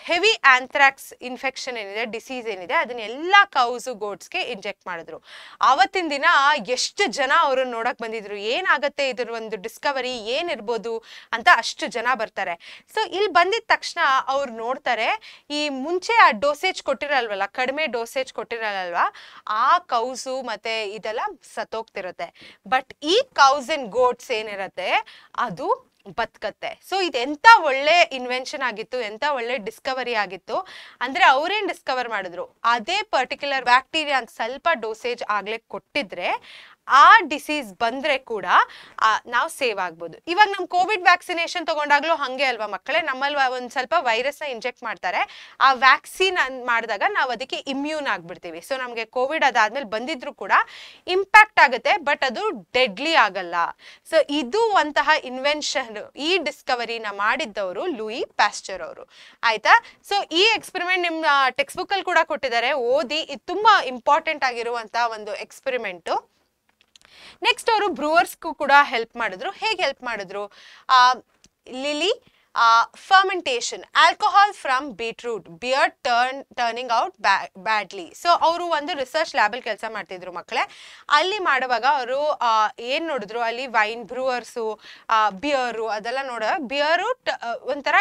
ಹೆವಿ ಆಂಥ್ರಾಕ್ಸ್ ಇನ್ಫೆಕ್ಷನ್ ಏನಿದೆ, ಡಿಸೀಸ್ ಏನಿದೆ, ಅದನ್ನ ಎಲ್ಲ ಕೌಸು ಗೋಟ್ಸ್ಗೆ ಇಂಜೆಕ್ಟ್ ಮಾಡಿದ್ರು. ಆವತ್ತಿನ ದಿನ ಎಷ್ಟು ಜನ ಅವ್ರನ್ನ ನೋಡಕ್ ಬಂದಿದ್ರು, ಏನಾಗತ್ತೆ ಇದ್ರ ಒಂದು ಡಿಸ್ಕವರಿ ಏನಿರ್ಬೋದು ಅಂತ ಅಷ್ಟು ಜನ ಬರ್ತಾರೆ. ಸೊ ಇಲ್ಲಿ ಬಂದಿದ ತಕ್ಷಣ ಅವ್ರು ನೋಡ್ತಾರೆ, ಈ ಮುಂಚೆ ಆ ಡೋಸೇಜ್ ಕೊಟ್ಟಿರಲ್ವಲ್ಲ, ಕಡಿಮೆ ಡೋಸೇಜ್ ಕೊಟ್ಟಿರಲ್ವಾ, ಆ ಕೌಸು ಮತ್ತೆ ಇದೆಲ್ಲ ಸತ್ತೋಗ್ತಿರುತ್ತೆ. ಬಟ್ ಈ ಕೌಸ್ ಅಂಡ್ ಗೋಟ್ಸ್ ಏನಿರತ್ತೆ ಅದು ಬದುಕತ್ತೆ. ಸೊ ಇದು ಎಂತ ಒಳ್ಳೆ ಇನ್ವೆನ್ಷನ್ ಆಗಿತ್ತು, ಎಂತ ಒಳ್ಳೆ ಡಿಸ್ಕವರಿ ಆಗಿತ್ತು ಅಂದ್ರೆ ಅವ್ರೇನ್ ಡಿಸ್ಕವರ್ ಮಾಡಿದ್ರು, ಅದೇ ಪರ್ಟಿಕ್ಯುಲರ್ ಬ್ಯಾಕ್ಟೀರಿಯಾ ಅಂತ ಸ್ವಲ್ಪ ಡೋಸೇಜ್ ಆಗ್ಲಿಕ್ಕೆ ಕೊಟ್ಟಿದ್ರೆ ಆ ಡಿಸೀಸ್ ಬಂದರೆ ಕೂಡ ನಾವು ಸೇವ್ ಆಗ್ಬೋದು. ಇವಾಗ ನಮ್ಮ ಕೋವಿಡ್ ವ್ಯಾಕ್ಸಿನೇಷನ್ ತೊಗೊಂಡಾಗಲೂ ಹಾಗೆ ಅಲ್ವಾ ಮಕ್ಕಳೇ, ನಮ್ಮಲ್ಲಿ ಒಂದು ಸ್ವಲ್ಪ ವೈರಸ್ನ ಇಂಜೆಕ್ಟ್ ಮಾಡ್ತಾರೆ, ಆ ವ್ಯಾಕ್ಸಿನ್ ಮಾಡಿದಾಗ ನಾವು ಅದಕ್ಕೆ ಇಮ್ಯೂನ್ ಆಗಿಬಿಡ್ತೀವಿ. ಸೊ ನಮಗೆ ಕೋವಿಡ್ ಅದಾದ್ಮೇಲೆ ಬಂದಿದ್ರು ಕೂಡ ಇಂಪ್ಯಾಕ್ಟ್ ಆಗುತ್ತೆ, ಬಟ್ ಅದು ಡೆಡ್ಲಿ ಆಗಲ್ಲ. ಸೊ ಇದು ಅಂತಹ ಇನ್ವೆನ್ಷನ್, ಈ ಡಿಸ್ಕವರಿನ ಮಾಡಿದ್ದವರು ಲೂಯಿ ಪ್ಯಾಸ್ಟರ್ ಅವರು ಆಯಿತಾ. ಸೊ ಈ ಎಕ್ಸ್ಪೆರಿಮೆಂಟ್ ನಿಮ್ಮ ಟೆಕ್ಸ್ಟ್ ಬುಕ್ಕಲ್ಲಿ ಕೂಡ ಕೊಟ್ಟಿದ್ದಾರೆ, ಓದಿ. ಇದು ತುಂಬ ಇಂಪಾರ್ಟೆಂಟ್ ಆಗಿರುವಂಥ ಒಂದು ಎಕ್ಸ್ಪೆರಿಮೆಂಟು. ನೆಕ್ಸ್ಟ್ ಅವರು ಬ್ರೂವರ್ಸ್ಗೂ ಕೂಡ ಹೆಲ್ಪ್ ಮಾಡಿದ್ರು. ಹೇಗೆ ಹೆಲ್ಪ್ ಮಾಡಿದ್ರು, Lille fermentation, alcohol from beetroot, beer turning out badly. So ಅವರು ಒಂದು ರಿಸರ್ಚ್ ಲ್ಯಾಬಲ್ಲಿ ಕೆಲಸ ಮಾಡ್ತಿದ್ರು ಮಕ್ಕಳೇ. ಅಲ್ಲಿ ಮಾಡುವಾಗ ಅವರು ಏನು ನೋಡಿದ್ರು, ಅಲ್ಲಿ ವೈನ್ ಬ್ರೂವರ್ಸು ಬಿಯರು ಅದೆಲ್ಲ ನೋಡೋ, ಬಿಯರು ಒಂಥರ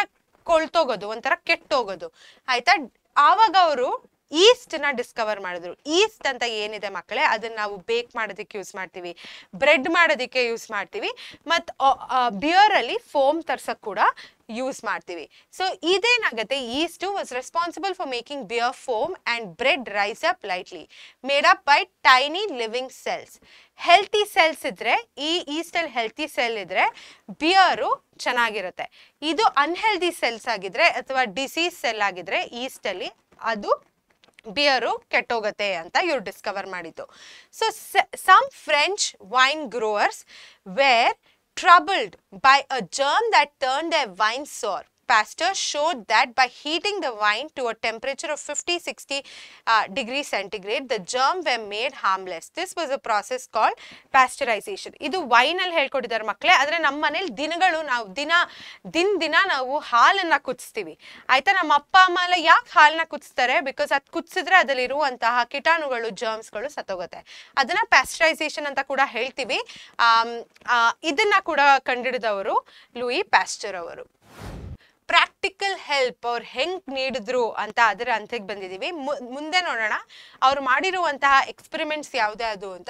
ಕೊಳ್ತೋಗೋದು, ಒಂಥರ ಕೆಟ್ಟೋಗೋದು ಆಯಿತಾ. ಆವಾಗ ಅವರು ಈಸ್ಟ್ನ ಡಿಸ್ಕವರ್ ಮಾಡಿದ್ರು. ಈಸ್ಟ್ ಅಂತ ಏನಿದೆ ಮಕ್ಕಳೇ, ಅದನ್ನ ನಾವು ಬೇಕ್ ಮಾಡೋದಕ್ಕೆ ಯೂಸ್ ಮಾಡ್ತೀವಿ, ಬ್ರೆಡ್ ಮಾಡೋದಕ್ಕೆ ಯೂಸ್ ಮಾಡ್ತೀವಿ, ಮತ್ತು ಬಿಯರಲ್ಲಿ ಫೋಮ್ ತರ್ಸಕ್ಕೆ ಕೂಡ ಯೂಸ್ ಮಾಡ್ತೀವಿ. ಸೊ ಇದೇನಾಗುತ್ತೆ, yeast was responsible for making beer foam and bread rise up lightly made up by tiny living cells. Healthy cells ಇದ್ದರೆ, ಈ ಈಸ್ಟಲ್ಲಿ ಹೆಲ್ತಿ ಸೆಲ್ ಇದ್ದರೆ ಬಿಯರು ಚೆನ್ನಾಗಿರುತ್ತೆ. ಇದು ಅನ್ಹೆಲ್ದಿ ಸೆಲ್ಸ್ ಆಗಿದ್ರೆ ಅಥವಾ ಡಿಸೀಸ್ ಸೆಲ್ ಆಗಿದ್ರೆ ಈಸ್ಟಲ್ಲಿ ಅದು ಬಿಯರು ಕೆಟ್ಟೋಗತ್ತೆ ಅಂತ ಇವ್ರು ಡಿಸ್ಕವರ್ ಮಾಡಿದ್ದು. So some French wine growers were troubled by a germ that turn the wine sour. Pasteur showed that by heating the wine to a temperature of 50-60 degrees centigrade, the germ were made harmless. This was a process called pasteurization. Idu wine alli helkodidare makle, adre nam maneli dinagalu now din dina navu haalanna kutstivee. Aita nam appa amma alla yak haalanna kutstare, because ad kutsidre adalli iruvanತಹ ಕೀಟಾಣುಗಳು germs ಗಳು ಸತ್ತೋಗುತ್ತೆ. ಅದನ್ನ pasteurization ಅಂತ ಕೂಡ ಹೇಳ್ತೀವಿ. ಇದನ್ನ ಕೂಡ ಕಂಡಿಡಿದವರು ಲೂಯಿ ಪ್ಯಾಸ್ಟರ್ ಅವರು. practical help or ಹೆಂಗ್ ನೀಡಿದ್ರು ಅಂತ ಅದರ ಅಂತ್ಯಕ್ಕೆ ಬಂದಿದ್ದೀವಿ. ಮುಂದೆ ನೋಡೋಣ ಅವರು ಮಾಡಿರುವಂತಹ ಎಕ್ಸ್ಪೆರಿಮೆಂಟ್ಸ್ ಯಾವ್ದಾದ್ರು ಅಂತ.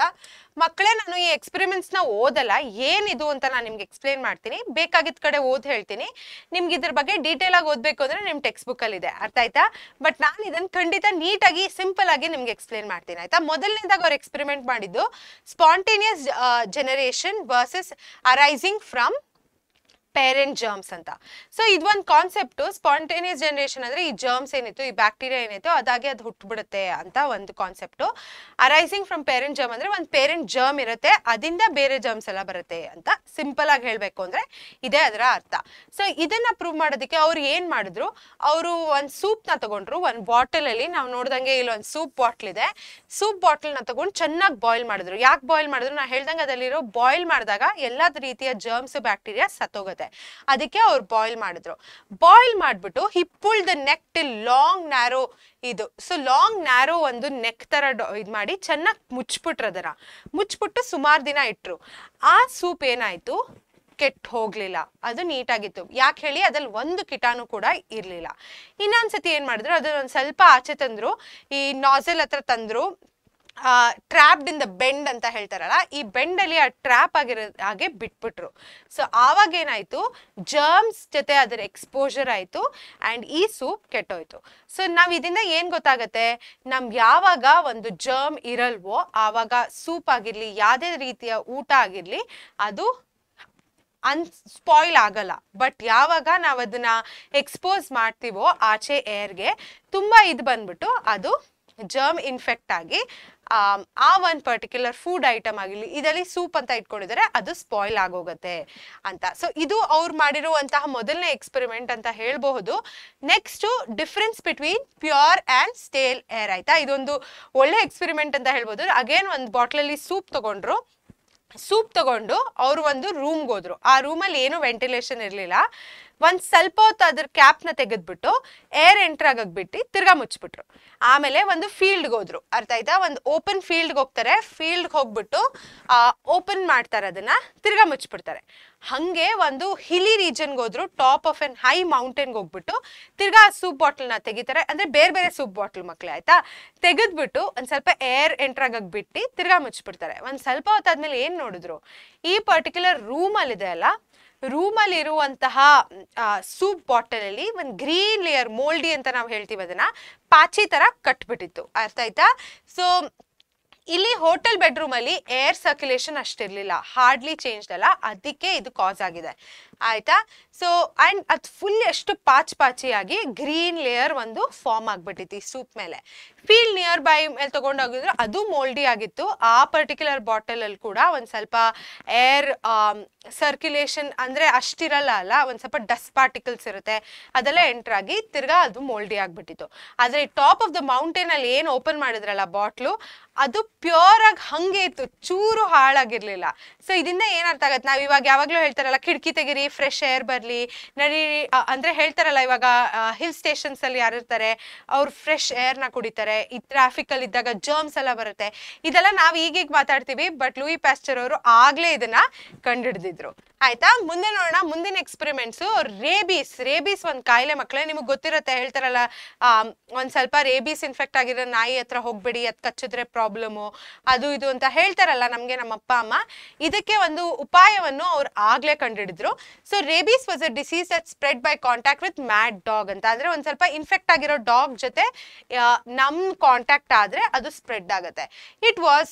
ಮಕ್ಕಳೇ, ನಾನು ಈ ಎಕ್ಸ್ಪೆರಿಮೆಂಟ್ಸ್ ನ ಓದಲ್ಲ, ಏನಿದು ಅಂತ ನಾನು ನಿಮ್ಗೆ ಎಕ್ಸ್ಪ್ಲೇನ್ ಮಾಡ್ತೀನಿ. ಬೇಕಾಗಿದ್ದ ಕಡೆ ಓದ್ ಹೇಳ್ತೀನಿ. ನಿಮ್ಗೆ ಇದ್ರ ಬಗ್ಗೆ ಡೀಟೇಲ್ ಆಗಿ ಓದಬೇಕು ಅಂದ್ರೆ ನಿಮ್ ಟೆಕ್ಸ್ಟ್ ಬುಕ್ ಅಲ್ಲಿ ಇದೆ, ಅರ್ಥ ಆಯ್ತಾ? ಬಟ್ ನಾನು ಇದನ್ನು ಖಂಡಿತ ನೀಟಾಗಿ ಸಿಂಪಲ್ ಆಗಿ ನಿಮ್ಗೆ ಎಕ್ಸ್ಪ್ಲೇನ್ ಮಾಡ್ತೀನಿ, ಆಯ್ತಾ? ಮೊದಲನೇದಾಗ ಅವ್ರು ಎಕ್ಸ್ಪೆರಿಮೆಂಟ್ ಮಾಡಿದ್ದು spontaneous generation versus arising from parent germs anta. So idu one concept, spontaneous generation andre ee germs enittu, ee bacteria enittu adage adu huttibidutte anta one concept. Arising from parent germ andre one parent germ irutte, adinda bere germs ella barutte anta simple aagi helbeku andre ide adara artha. So idanna prove madodakke avaru en madidru, avaru one soup na tagondru, one bottle alli nav nodange illo one soup bottle ide, soup bottle na tagond chennagi boil madidru. Yak boil madidru, na heldange adalliro boil madidaga ella reetiya germs bacteria sattoga, ಅದಕ್ಕೆ ಅವ್ರು boil ಮಾಡಿದ್ರು. Boil ಮಾಡ್ಬಿಟ್ಟು he pull the neck till long narrow, ಇದು so long narrow ಒಂದು neck ತರ ಇದು ಮಾಡಿ ಚೆನ್ನಾಗಿ ಮುಚ್ಬಿಟ್ರದರ, ಮುಚ್ಬಿಟ್ಟು ಸುಮಾರು ದಿನ ಇಟ್ರು. ಆ ಸೂಪ್ ಏನಾಯ್ತು, ಕೆಟ್ಟ ಹೋಗ್ಲಿಲ್ಲ, ಅದು ನೀಟಾಗಿತ್ತು. ಯಾಕೆ ಹೇಳಿ, ಅದ್ರಲ್ಲಿ ಒಂದು ಕೀಟಾಣು ಕೂಡ ಇರ್ಲಿಲ್ಲ. ಇನ್ನೊಂದ್ಸತಿ ಏನ್ ಮಾಡಿದ್ರು, ಅದನ್ನೊಂದು ಸ್ವಲ್ಪ ಆಚೆ ತಂದ್ರು, ಈ ನಾಸೆಲ್ ಹತ್ರ ತಂದ್ರು. ಟ್ರ್ಯಾಪ್ಡ್ ಇನ್ ದ ಬೆಂಡ್ ಅಂತ ಹೇಳ್ತಾರಲ್ಲ, ಈ ಬೆಂಡ್ ಅಲ್ಲಿ ಆ ಟ್ರ್ಯಾಪ್ ಆಗಿರೋ ಹಾಗೆ ಬಿಟ್ಬಿಟ್ರು. ಸೊ ಆವಾಗ ಏನಾಯ್ತು, ಜರ್ಮ್ಸ್ ಜೊತೆ ಅದರ ಎಕ್ಸ್ಪೋಜರ್ ಆಯ್ತು ಅಂಡ್ ಈ ಸೂಪ್ ಕೆಟ್ಟೋಯ್ತು. ಸೊ ನಾವ್ ಇದರಿಂದ ಏನ್ ಗೊತ್ತಾಗತ್ತೆ, ನಮ್ಗೆ ಯಾವಾಗ ಒಂದು ಜರ್ಮ್ ಇರಲ್ವೋ ಆವಾಗ ಸೂಪ್ ಆಗಿರ್ಲಿ ಯಾವುದೇ ರೀತಿಯ ಊಟ ಆಗಿರ್ಲಿ ಅದು ಸ್ಪಾಯ್ಲ್ ಆಗಲ್ಲ. ಬಟ್ ಯಾವಾಗ ನಾವು ಅದನ್ನ ಎಕ್ಸ್ಪೋಸ್ ಮಾಡ್ತೀವೋ ಆಚೆ ಏರ್ಗೆ ತುಂಬಾ ಇದು ಬಂದ್ಬಿಟ್ಟು ಅದು ಜರ್ಮ್ ಇನ್ಫೆಕ್ಟ್ ಆಗಿ ಆ ಒಂದು ಪರ್ಟಿಕ್ಯುಲರ್ ಫುಡ್ ಐಟಮ್ ಆಗಿರಲಿ ಇದರಲ್ಲಿ ಸೂಪ್ ಅಂತ ಇಟ್ಕೊಂಡಿದ್ದಾರೆ ಅದು ಸ್ಪಾಯ್ಲ್ ಆಗೋಗುತ್ತೆ ಅಂತ. ಸೊ ಇದು ಅವ್ರು ಮಾಡಿರುವಂತಹ ಮೊದಲನೇ ಎಕ್ಸ್ಪೆರಿಮೆಂಟ್ ಅಂತ ಹೇಳಬಹುದು. Next difference between pure and stale air, ಆಯಿತಾ? ಇದೊಂದು ಒಳ್ಳೆ ಎಕ್ಸ್ಪೆರಿಮೆಂಟ್ ಅಂತ ಹೇಳ್ಬೋದು. ಅಗೇನ್ ಒಂದು ಬಾಟ್ಲಲ್ಲಿ ಸೂಪ್ ತಗೊಂಡ್ರು. ಸೂಪ್ ತಗೊಂಡು ಅವರು ಒಂದು ರೂಮ್ಗೆ ಹೋದ್ರು. ಆ ರೂಮಲ್ಲಿ ಏನು ವೆಂಟಿಲೇಷನ್ ಇರಲಿಲ್ಲ. ಒಂದು ಸ್ವಲ್ಪ ಹೊತ್ತು ಅದ್ರ ಕ್ಯಾಪ್ನ ತೆಗೆದ್ಬಿಟ್ಟು ಏರ್ ಎಂಟರ್ ಆಗಕ್ಕೆ ಬಿಟ್ಟು ತಿರ್ಗಾ ಮುಚ್ಚಿಬಿಟ್ರು. ಆಮೇಲೆ ಒಂದು ಫೀಲ್ಡ್ಗೆ ಹೋದ್ರು, ಅರ್ಥ ಆಯ್ತಾ? ಒಂದು ಓಪನ್ ಫೀಲ್ಡ್ಗೆ ಹೋಗ್ತಾರೆ, ಫೀಲ್ಡ್ಗೆ ಹೋಗ್ಬಿಟ್ಟು ಓಪನ್ ಮಾಡ್ತಾರೆ, ಅದನ್ನು ತಿರ್ಗಾ ಮುಚ್ಚಿಬಿಡ್ತಾರೆ. ಹಾಗೆ ಒಂದು ಹಿಲಿ ರೀಜನ್ಗೆ ಹೋದ್ರು, ಟಾಪ್ ಆಫ್ ಎನ್ ಹೈ ಮೌಂಟೇನ್ಗೆ ಹೋಗ್ಬಿಟ್ಟು ತಿರ್ಗಾ ಸೂಪ್ ಬಾಟಲ್ನ ತೆಗಿತಾರೆ. ಅಂದರೆ ಬೇರೆ ಬೇರೆ ಸೂಪ್ ಬಾಟ್ಲ್ ಮಕ್ಕಳು, ಆಯಿತಾ? ತೆಗೆದ್ಬಿಟ್ಟು ಒಂದು ಸ್ವಲ್ಪ ಏರ್ ಎಂಟರ್ ಆಗಕ್ಕೆ ಬಿಟ್ಟು ತಿರ್ಗಾ ಮುಚ್ಚಿಬಿಡ್ತಾರೆ. ಒಂದು ಸ್ವಲ್ಪ ಹೊತ್ತಾದ್ಮೇಲೆ ಏನು ನೋಡಿದ್ರು, ಈ ಪರ್ಟಿಕ್ಯುಲರ್ ರೂಮಲ್ಲಿದೆ ಅಲ್ಲ, ರೂಮಲ್ಲಿರುವಂತಹ ಸೂಪ್ ಬಾಟಲಲ್ಲಿ ಒಂದು ಗ್ರೀನ್ ಲೇಯರ್, ಮೋಲ್ಡಿ ಅಂತ ನಾವು ಹೇಳ್ತೀವಿ ಅದನ್ನು, ಪಾಚಿ ಥರ ಕಟ್ಬಿಟ್ಟಿತ್ತು, ಅರ್ಥ ಆಯ್ತಾ? ಸೊ ಇಲ್ಲಿ ಹೋಟೆಲ್ ಬೆಡ್ರೂಮಲ್ಲಿ ಏರ್ ಸರ್ಕ್ಯುಲೇಷನ್ ಅಷ್ಟಿರಲಿಲ್ಲ, ಹಾರ್ಡ್ಲಿ ಚೇಂಜ್ ಅಲ್ಲ, ಅದಕ್ಕೆ ಇದು ಕಾಸ್ ಆಗಿದೆ, ಆಯಿತಾ? ಸೊ ಆ್ಯಂಡ್ ಅದು ಫುಲ್ ಎಷ್ಟು ಪಾಚಿಯಾಗಿ ಗ್ರೀನ್ ಲೇಯರ್ ಒಂದು ಫಾರ್ಮ್ ಆಗಿಬಿಟ್ಟಿತ್ತು ಈ ಸೂಪ್ ಮೇಲೆ. ಫೀಲ್ಡ್ ನಿಯರ್ ಬೈ ಮೇಲೆ ತೊಗೊಂಡೋಗಿದ್ರು, ಅದು ಮೋಲ್ಡಿ ಆಗಿತ್ತು. ಆ ಪರ್ಟಿಕ್ಯುಲರ್ ಬಾಟಲಲ್ಲಿ ಕೂಡ ಒಂದು ಸ್ವಲ್ಪ ಏರ್ ಸರ್ಕ್ಯುಲೇಷನ್ ಅಂದರೆ ಅಷ್ಟಿರಲ್ಲ ಅಲ್ಲ, ಒಂದು ಸ್ವಲ್ಪ ಡಸ್ಟ್ ಪಾರ್ಟಿಕಲ್ಸ್ ಇರುತ್ತೆ, ಅದೆಲ್ಲ ಎಂಟ್ರಾಗಿ ತಿರ್ಗಾ ಅದು ಮೋಲ್ಡಿ ಆಗಿಬಿಟ್ಟಿತ್ತು. ಆದರೆ ಟಾಪ್ ಆಫ್ ದ ಮೌಂಟೇನಲ್ಲಿ ಏನು ಓಪನ್ ಮಾಡಿದ್ರಲ್ಲ ಬಾಟ್ಲು, ಅದು ಪ್ಯೂರ್ ಆಗಿ ಹಾಗೆ ಇತ್ತು, ಚೂರು ಹಾಳಾಗಿರಲಿಲ್ಲ. ಸೊ ಇದರಿಂದ ಏನರ್ಥ ಆಗತ್ತೆ, ನಾವು ಇವಾಗ ಯಾವಾಗಲೂ ಹೇಳ್ತಾರಲ್ಲ ಕಿಟಕಿ ತೆಗಿರಿ ಫ್ರೆಶ್ ಏರ್ ಬರಲಿ ನಡಿ ಅಂದರೆ ಹೇಳ್ತಾರಲ್ಲ, ಇವಾಗ ಹಿಲ್ ಸ್ಟೇಷನ್ಸಲ್ಲಿ ಯಾರಿರ್ತಾರೆ ಅವ್ರು ಫ್ರೆಶ್ ಏರ್ನ ಕುಡಿತಾರೆ, ಈ ಟ್ರಾಫಿಕಲ್ಲಿ ಇದ್ದಾಗ ಜರ್ಮ್ಸ್ ಎಲ್ಲ ಬರುತ್ತೆ, ಇದೆಲ್ಲ ನಾವು ಈಗೀಗ ಮಾತಾಡ್ತೀವಿ. ಬಟ್ ಲೂಯಿ ಪ್ಯಾಸ್ಟರ್ ಅವರು ಆಗಲೇ ಇದನ್ನು ಕಂಡುಹಿಡಿದಿದ್ರು, ಆಯಿತಾ? ಮುಂದೆ ನೋಡೋಣ ಮುಂದಿನ ಎಕ್ಸ್ಪೆರಿಮೆಂಟ್ಸು. ರೇಬೀಸ್ ಒಂದು ಕಾಯಿಲೆ ಮಕ್ಕಳೇ, ನಿಮಗೆ ಗೊತ್ತಿರುತ್ತೆ, ಹೇಳ್ತಾರಲ್ಲ ಒಂದು ಸ್ವಲ್ಪ ರೇಬೀಸ್ ಇನ್ಫೆಕ್ಟ್ ಆಗಿರೋ ನಾಯಿ ಹತ್ರ ಹೋಗ್ಬೇಡಿ, ಅದು ಕಚ್ಚಿದ್ರೆ ಪ್ರಾಬ್ಲಮ್ಮು ಅದು ಇದು ಅಂತ ಹೇಳ್ತಾರಲ್ಲ ನಮಗೆ ನಮ್ಮ ಅಪ್ಪ ಅಮ್ಮ, ಇದಕ್ಕೆ ಒಂದು ಉಪಾಯವನ್ನು ಅವ್ರು ಆಗಲೇ ಕಂಡುಹಿಡಿದ್ರು. So rabies was a disease that spread by contact with mad dog ಅಂತ. ಅಂದರೆ ಒಂದು ಸ್ವಲ್ಪ ಇನ್ಫೆಕ್ಟ್ ಆಗಿರೋ ಡಾಗ್ ಜೊತೆ ನಮ್ಮ ಕಾಂಟ್ಯಾಕ್ಟ್ ಆದರೆ ಅದು ಸ್ಪ್ರೆಡ್ ಆಗುತ್ತೆ. It was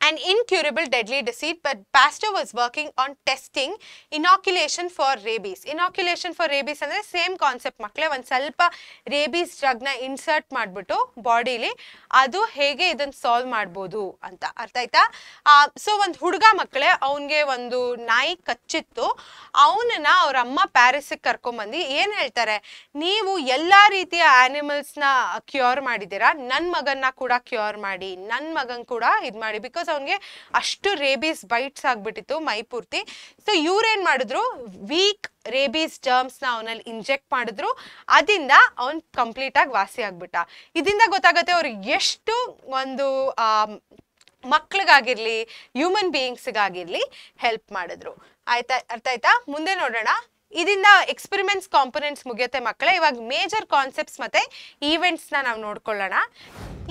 an incurable deadly disease, but Pasteur was working on testing inoculation for rabies. Inoculation for rabies and the same concept makle, one salpa rabies drug na insert maadbittu body li adu hege idan solve maadbodu anta artha aita. So one huduga makle avunge ondu nai kachchittu avunna avara amma Paris ge karkon bandi yen heltare, neevu ella reetiya animals na cure maadidira, nan maganna kuda cure maadi, nan magan kuda id maadi, because ashtu rabies bites agbittitu mai purti. So ivar en madidru, weak rabies germs na avanalli inject madidru, adinda avan complete ag vasi agbitta. Idinda gottagutte avaru eshtu ondu makkaligagirli human beings gagirli help madidru. Aita artha aita. Munde nodona. ಇದರಿಂದ experiments components ಮುಗಿಯುತ್ತೆ ಮಕ್ಕಳೇ. ಇವಾಗ major concepts ಮತ್ತು ಈವೆಂಟ್ಸ್ನ ನಾವು ನೋಡ್ಕೊಳ್ಳೋಣ.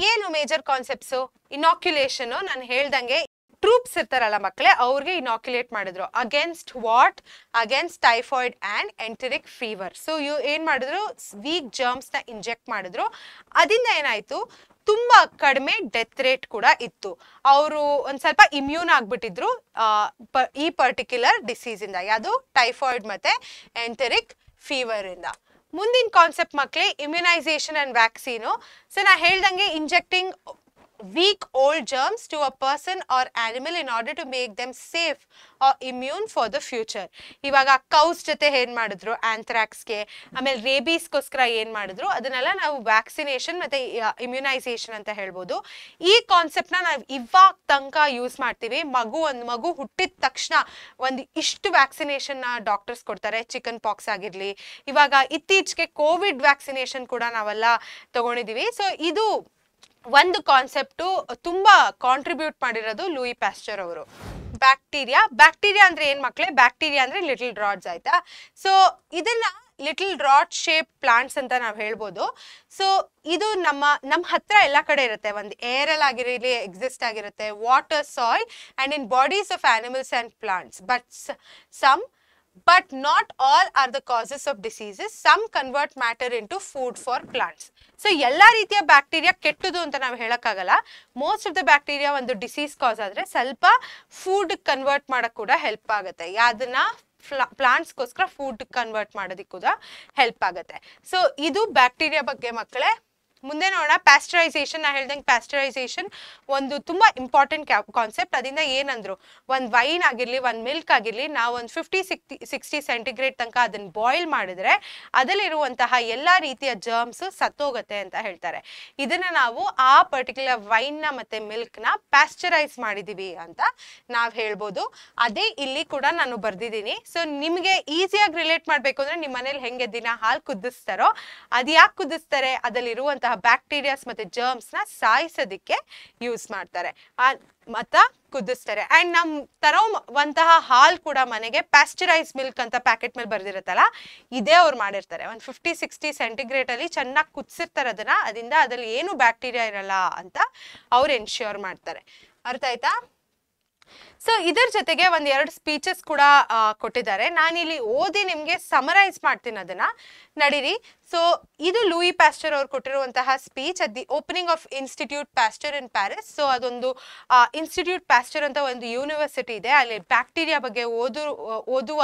ಏನು major concepts? ಇನಾಕ್ಯುಲೇಷನು, ನಾನು ಹೇಳ್ದಂಗೆ ಟ್ರೂಪ್ಸ್ ಇರ್ತಾರಲ್ಲ ಮಕ್ಕಳೇ, ಅವ್ರಿಗೆ ಇನಾಕ್ಯುಲೇಟ್ ಮಾಡಿದ್ರು against what? Against typhoid and enteric fever. So ಇವು ಏನು ಮಾಡಿದ್ರು? ವೀಕ್ ಜರ್ಮ್ಸ್ನ ಇಂಜೆಕ್ಟ್ ಮಾಡಿದ್ರು. ಅದರಿಂದ ಏನಾಯಿತು? ತುಂಬ ಕಡಿಮೆ ಡೆತ್ ರೇಟ್ ಕೂಡ ಇತ್ತು. ಅವರು ಒಂದು ಸ್ವಲ್ಪ ಇಮ್ಯೂನ್ ಆಗಿಬಿಟ್ಟಿದ್ರು ಈ ಪರ್ಟಿಕ್ಯುಲರ್ ಡಿಸೀಸಿಂದ, ಯಾವುದು ಟೈಫಾಯ್ಡ್ ಮತ್ತು ಎಂಟರಿಕ್ ಫೀವರಿಂದ. ಮುಂದಿನ ಕಾನ್ಸೆಪ್ಟ್ ಮಕ್ಕಳೇ, ಇಮ್ಯುನೈಸೇಷನ್ ಆ್ಯಂಡ್ ವ್ಯಾಕ್ಸೀನು. ಸೊ ನಾನು ಹೇಳ್ದಂಗೆ injecting weak old germs to a person or animal in order to make them safe or immune for the future. Ivaga cows jothe ಏನು ಮಾಡಿದ್ರು? ಆಂಥ್ರಾಕ್ಸ್ ಗೆ, ಆಮೇಲೆ ರೇಬೀಸ್ಗೋಸ್ಕರ ಏನು ಮಾಡಿದ್ರು? ಅದನ್ನೆಲ್ಲ ನಾವು ವ್ಯಾಕ್ಸಿನೇಷನ್ ಮತ್ತು ಇಮ್ಯುನೈಸೇಷನ್ ಅಂತ ಹೇಳ್ಬೋದು. ಈ ಕಾನ್ಸೆಪ್ಟ್ನ ನಾವು ಇವಾಗ ತನಕ ಯೂಸ್ ಮಾಡ್ತೀವಿ. ಒಂದು ಮಗು ಹುಟ್ಟಿದ ತಕ್ಷಣ ಒಂದು ಇಷ್ಟು ವ್ಯಾಕ್ಸಿನೇಷನ್ನ ಡಾಕ್ಟರ್ಸ್ ಕೊಡ್ತಾರೆ, ಚಿಕನ್ ಪಾಕ್ಸ್ ಆಗಿರಲಿ, ಇವಾಗ ಇತ್ತೀಚೆಗೆ ಕೋವಿಡ್ ವ್ಯಾಕ್ಸಿನೇಷನ್ ಕೂಡ ನಾವೆಲ್ಲ ತೊಗೊಂಡಿದ್ದೀವಿ. ಸೊ ಇದು ಒಂದು ಕಾನ್ಸೆಪ್ಟು ತುಂಬ ಕಾಂಟ್ರಿಬ್ಯೂಟ್ ಮಾಡಿರೋದು ಲೂಯಿ ಪ್ಯಾಸ್ಚರ್ ಅವರು. ಬ್ಯಾಕ್ಟೀರಿಯಾ ಅಂದರೆ ಏನು ಮಕ್ಕಳೇ? ಬ್ಯಾಕ್ಟೀರಿಯಾ ಅಂದರೆ ಲಿಟಲ್ ರಾಡ್ಸ್, ಆಯಿತಾ? ಸೊ ಇದನ್ನು ಲಿಟಲ್ ರಾಡ್ ಶೇಪ್ ಪ್ಲಾಂಟ್ಸ್ ಅಂತ ನಾವು ಹೇಳ್ಬೋದು. ಸೊ ಇದು ನಮ್ಮ ಹತ್ರ ಎಲ್ಲ ಕಡೆ ಇರುತ್ತೆ. ಒಂದು ಏರಲ್ಲಾಗಿರಲಿ ಎಕ್ಸಿಸ್ಟ್ ಆಗಿರುತ್ತೆ, water, soil and in bodies of animals and plants. But not all are the causes of diseases. Some convert matter into food for plants. So, yella reetiya bacteria kettudu anta naavu helakagala. Most of the bacteria vandu disease cause adre salpa food convert madakku kuda help agutte. Yadana plants goskara food convert madadikku kuda help agutte. So, idu bacteria bagge makkale. ಮುಂದೆ ನೋಡೋಣ ಪ್ಯಾಸ್ಟರೈಸೇಷನ್. ನಾನು ಹೇಳ್ದಂಗೆ ಪ್ಯಾಸ್ಟರೈಸೇಷನ್ ಒಂದು ತುಂಬ important concept. ಅದರಿಂದ ಏನಂದ್ರು, ಒಂದು wine ಆಗಿರಲಿ, ಒಂದು ಮಿಲ್ಕ್ ಆಗಿರಲಿ, ನಾವು ಒಂದು 50-60 ಸೆಂಟಿಗ್ರೇಡ್ ತನಕ ಅದನ್ನು ಬಾಯ್ಲ್ ಮಾಡಿದರೆ ಅದರಲ್ಲಿರುವಂತಹ ಎಲ್ಲ ರೀತಿಯ ಜರ್ಮ್ಸು ಸತ್ತೋಗುತ್ತೆ ಅಂತ ಹೇಳ್ತಾರೆ. ಇದನ್ನು ನಾವು ಆ ಪರ್ಟಿಕ್ಯುಲರ್ ವೈನ್ನ ಮತ್ತು ಮಿಲ್ಕ್ನ ಪ್ಯಾಸ್ಚರೈಸ್ ಮಾಡಿದ್ದೀವಿ ಅಂತ ನಾವು ಹೇಳ್ಬೋದು. ಅದೇ ಇಲ್ಲಿ ಕೂಡ ನಾನು ಬರೆದಿದ್ದೀನಿ. ಸೊ ನಿಮಗೆ ಈಸಿಯಾಗಿ ರಿಲೇಟ್ ಮಾಡಬೇಕು ಅಂದರೆ ನಿಮ್ಮ ಮನೇಲಿ ಹೆಂಗೆ ದಿನ ಹಾಲು ಕುದಿಸ್ತಾರೋ ಅದು ಯಾಕೆ ಕುದಿಸ್ತಾರೆ? ಅದರಲ್ಲಿರುವಂಥ ಬ್ಯಾಕ್ಟೀರಿಯಾಸ್ ಮತ್ತು ಜರ್ಮ್ಸ್ನ ಸಾಯಿಸೋದಕ್ಕೆ ಯೂಸ್ ಮಾಡ್ತಾರೆ ಮತ್ತು ಕುದಿಸ್ತಾರೆ. ಆ್ಯಂಡ್ ನಮ್ಮ ತರೋವಂತಹ ಹಾಲು ಕೂಡ ಮನೆಗೆ ಪ್ಯಾಸ್ಚರೈಸ್ ಮಿಲ್ಕ್ ಅಂತ ಪ್ಯಾಕೆಟ್ ಮೇಲೆ ಬರೆದಿರುತ್ತಲ್ಲ, ಇದೇ ಅವ್ರು ಮಾಡಿರ್ತಾರೆ. ಒಂದು 50-60 ಸೆಂಟಿಗ್ರೇಡಲ್ಲಿ ಚೆನ್ನಾಗಿ ಕುದಿಸಿರ್ತಾರೆ ಅದನ್ನು. ಅದರಿಂದ ಅದರಲ್ಲಿ ಏನು ಬ್ಯಾಕ್ಟೀರಿಯಾ ಇರಲ್ಲ ಅಂತ ಅವ್ರು ಎನ್ಶ್ಯೂರ್ ಮಾಡ್ತಾರೆ. ಅರ್ಥ ಆಯ್ತಾ? ಸೊ ಇದರ ಜೊತೆಗೆ ಒಂದು 2 ಸ್ಪೀಚಸ್ ಕೂಡ ಕೊಟ್ಟಿದ್ದಾರೆ. ನಾನಿಲ್ಲಿ ಓದಿ ನಿಮಗೆ ಸಮರೈಸ್ ಮಾಡ್ತೀನಿ ಅದನ್ನು, ನಡೀರಿ. ಸೊ ಇದು ಲೂಯಿ ಪ್ಯಾಸ್ಚರ್ ಅವ್ರು ಕೊಟ್ಟಿರುವಂತಹ speech at the opening of institute Pasteur in Paris. So ಅದೊಂದು ಇನ್ಸ್ಟಿಟ್ಯೂಟ್ ಪ್ಯಾಸ್ಚರ್ ಅಂತ ಒಂದು ಯೂನಿವರ್ಸಿಟಿ ಇದೆ. ಅಲ್ಲಿ ಬ್ಯಾಕ್ಟೀರಿಯಾ ಬಗ್ಗೆ ಓದುವ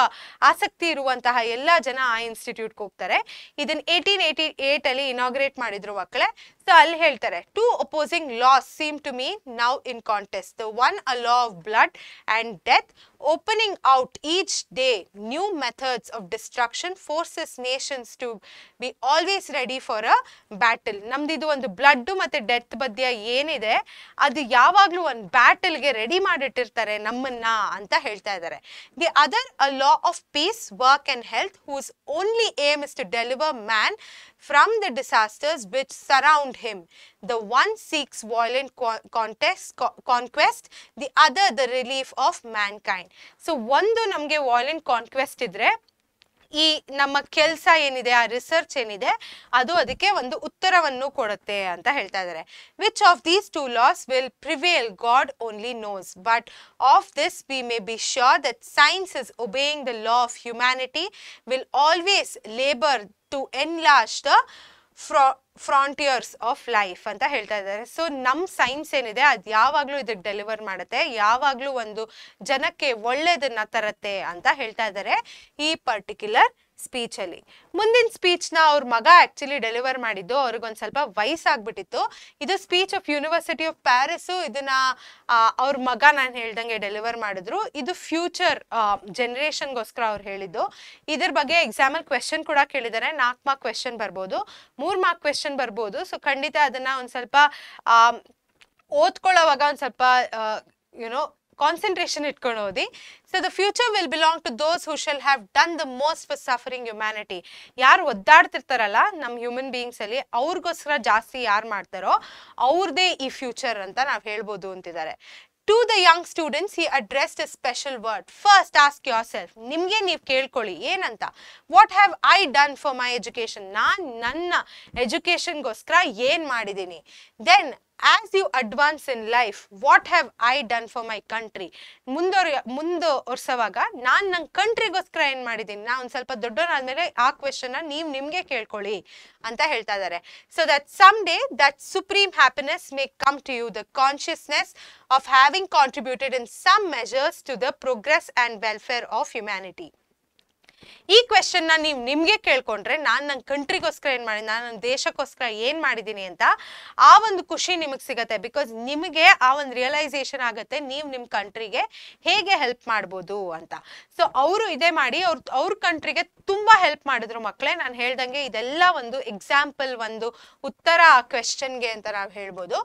ಆಸಕ್ತಿ ಇರುವಂತಹ ಎಲ್ಲ ಜನ ಆ ಇನ್ಸ್ಟಿಟ್ಯೂಟ್ಗೆ ಹೋಗ್ತಾರೆ. ಇದನ್ನು 1888 ಇನಾಗ್ರೇಟ್ ಮಾಡಿದ್ರು ಮಕ್ಕಳೇ. ಸೊ ಅಲ್ಲಿ ಹೇಳ್ತಾರೆ, two opposing laws seem to me now in contest. One a law of blood and death, opening out each day new methods of destruction, forces nations to be always ready for a battle. ನಮ್ದಿದು ಒಂದು blood ಮತ್ತು death ಬಗ್ಗೆ ಏನಿದೆ ಅದು ಯಾವಾಗಲೂ ಒಂದು ಬ್ಯಾಟಲ್ಗೆ ready ಮಾಡಿಟ್ಟಿರ್ತಾರೆ ನಮ್ಮನ್ನ ಅಂತ ಹೇಳ್ತಾ ಇದ್ದಾರೆ. The other a law of peace, work and health, whose only aim is to deliver man from the disasters which surround him. The one seeks violent conquest, the other the relief of mankind. So ಒಂದು ನಮಗೆ violent conquest ಇದ್ರೆ ಈ ನಮ್ಮ ಕೆಲಸ ಏನಿದೆ, ಆ research ಏನಿದೆ, ಅದಕ್ಕೆ ಒಂದು ಉತ್ತರವನ್ನು ಕೊಡುತ್ತೆ ಅಂತ ಹೇಳ್ತಾ ಇದ್ದಾರೆ. Which of these two laws will prevail God only knows, but of this we may be sure that science is obeying the law of humanity, will always labour to enlarge the frontiers of life anta helta idare. So nam science enide ad yavaglu idu deliver madutte, yavaglu ondu janakke olledanna taratte anta helta idare ee particular speech alli. Mundin speech na aur maga actually deliver madiddu, avarigu on salpa voice agbitittu. Idu speech of University of Paris idana aur maga nan heldange deliver madidru. Idu future generation goskara aur heliddu. Idar bage exam alli question kuda kelidare. 4 mark question barbodu, 3 mark question barbodu. So kandita adana on salpa odkolavaga on salpa concentration itkondu odi. So the future will belong to those who shall have done the most for suffering humanity. Yaru oddaartirtaralla nam human beings alli avrigoskara jaasti yaar martaro avrde ee future anta nav helbodu antidare. To the young students, he addressed a special word. First, ask yourself, nimge neev kelkoli enanta, what have I done for my education? Naan nanna education goskara yen madidini. Then, as you advance in life, what have I done for my country? Mundu orsavaga naan nan country goskara en madidini, na ond salpa doddona admele aa question na neev nimge kelkoli anta helta idare. So that someday that supreme happiness may come to you, the consciousness of having contributed in some measures to the progress and welfare of humanity. ಈ question ನ ನೀವು ನಿಮಗೆ ಕೇಳ್ಕೊಂಡ್ರೆ, ನಾನು ನನ್ನ ಕಂಟ್ರಿಗೋಸ್ಕರ ಏನು ಮಾಡಿದ್ದೀನಿ, ನಾನು ನನ್ನ ದೇಶಕ್ಕೋಸ್ಕರ ಏನು ಮಾಡಿದ್ದೀನಿ ಅಂತ ಆ ಒಂದು ಖುಷಿ ನಿಮಗೆ ಸಿಗುತ್ತೆ. ಬಿಕಾಸ್ ನಿಮಗೆ ಆ ಒಂದು ರಿಯಲೈಸೇಷನ್ ಆಗುತ್ತೆ ನೀವು ನಿಮ್ಮ ಕಂಟ್ರಿಗೆ ಹೇಗೆ ಹೆಲ್ಪ್ ಮಾಡ್ಬೋದು ಅಂತ. ಸೊ ಅವರು ಇದೇ ಮಾಡಿ ಅವ್ರ ಕಂಟ್ರಿಗೆ ತುಂಬ ಹೆಲ್ಪ್ ಮಾಡಿದ್ರು ಮಕ್ಕಳೇ. ನಾನು ಹೇಳ್ದಂಗೆ ಇದೆಲ್ಲ ಒಂದು ಎಕ್ಸಾಂಪಲ್, ಒಂದು ಉತ್ತರ ಆ ಕ್ವೆಶ್ಚನ್ಗೆ ಅಂತ ನಾವು ಹೇಳ್ಬೋದು.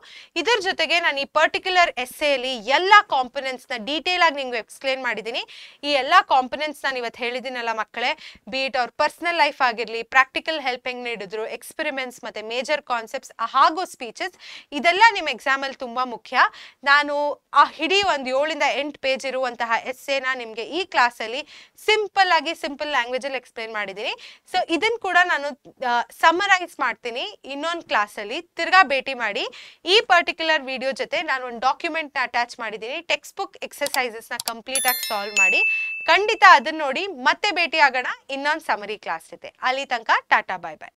ಇದರ ಜೊತೆಗೆ ನಾನು ಈ ಪರ್ಟಿಕ್ಯುಲರ್ ಎಸ್ಸೇಲಿ ಎಲ್ಲ ಕಾಂಪೊನೆಂಟ್ಸ್ನ ಡೀಟೇಲ್ ಆಗಿ ನಿಮಗೆ ಎಕ್ಸ್ಪ್ಲೇನ್ ಮಾಡಿದ್ದೀನಿ. ಈ ಎಲ್ಲ ಕಾಂಪೊನೆಂಟ್ಸ್ ನಾನು ಇವತ್ತು ಹೇಳಿದ್ದೀನಲ್ಲ ಮಕ್ಕಳೇ, ಬೀಟ್ ಅವ್ರ ಪರ್ಸನಲ್ ಲೈಫ್ ಆಗಿರಲಿ, ಪ್ರಾಕ್ಟಿಕಲ್ ಹೆಲ್ಪ್ ಹೆಂಗೆ ನೀಡಿದ್ರು, ಎಕ್ಸ್ಪೆರಿಮೆಂಟ್ಸ್ ಮತ್ತು ಮೇಜರ್ ಕಾನ್ಸೆಪ್ಟ್ಸ್ ಹಾಗೂ ಸ್ಪೀಚಸ್, ಇದೆಲ್ಲ ನಿಮ್ಮ ಎಕ್ಸಾಮಲ್ಲಿ ತುಂಬ ಮುಖ್ಯ. ನಾನು ಆ ಹಿಡೀ ಒಂದು 7 ಇಂದ 8 ಪೇಜ್ ಇರುವಂತಹ ಎಸ್ಸೇನ ನಿಮಗೆ ಈ ಕ್ಲಾಸಲ್ಲಿ ಸಿಂಪಲ್ಲಾಗಿ ಸಿಂಪಲ್ ಲ್ಯಾಂಗ್ವೇಜಲ್ಲಿ ಎಕ್ಸ್ಪ್ಲೇನ್ ಮಾಡಿದ್ದೀನಿ. ಸೊ ಇದನ್ನು ಕೂಡ ನಾನು ಸಮರೈಸ್ ಮಾಡ್ತೀನಿ ಇನ್ನೊಂದು ಕ್ಲಾಸಲ್ಲಿ, ತಿರ್ಗಾ ಭೇಟಿ ಮಾಡಿ. ಈ ಪರ್ಟಿಕ್ಯುಲರ್ ವಿಡಿಯೋ ಜೊತೆ ನಾನು ಒಂದು ಡಾಕ್ಯುಮೆಂಟ್ನ ಅಟ್ಯಾಚ್ ಮಾಡಿದ್ದೀನಿ, ಟೆಕ್ಸ್ಟ್ ಬುಕ್ ಎಕ್ಸಸೈಸಸ್ನ ಕಂಪ್ಲೀಟಾಗಿ ಸಾಲ್ವ್ ಮಾಡಿ. ಖಂಡಿತ ಅದನ್ನು ನೋಡಿ ಮತ್ತೆ ಭೇಟಿ ಆಗೋಣ ಇನ್ನೊಂದು ಸಮರಿ ಕ್ಲಾಸ್ ಜೊತೆ. ಅಲ್ಲಿ ತನಕ ಟಾಟಾ, ಬಾಯ್ ಬಾಯ್.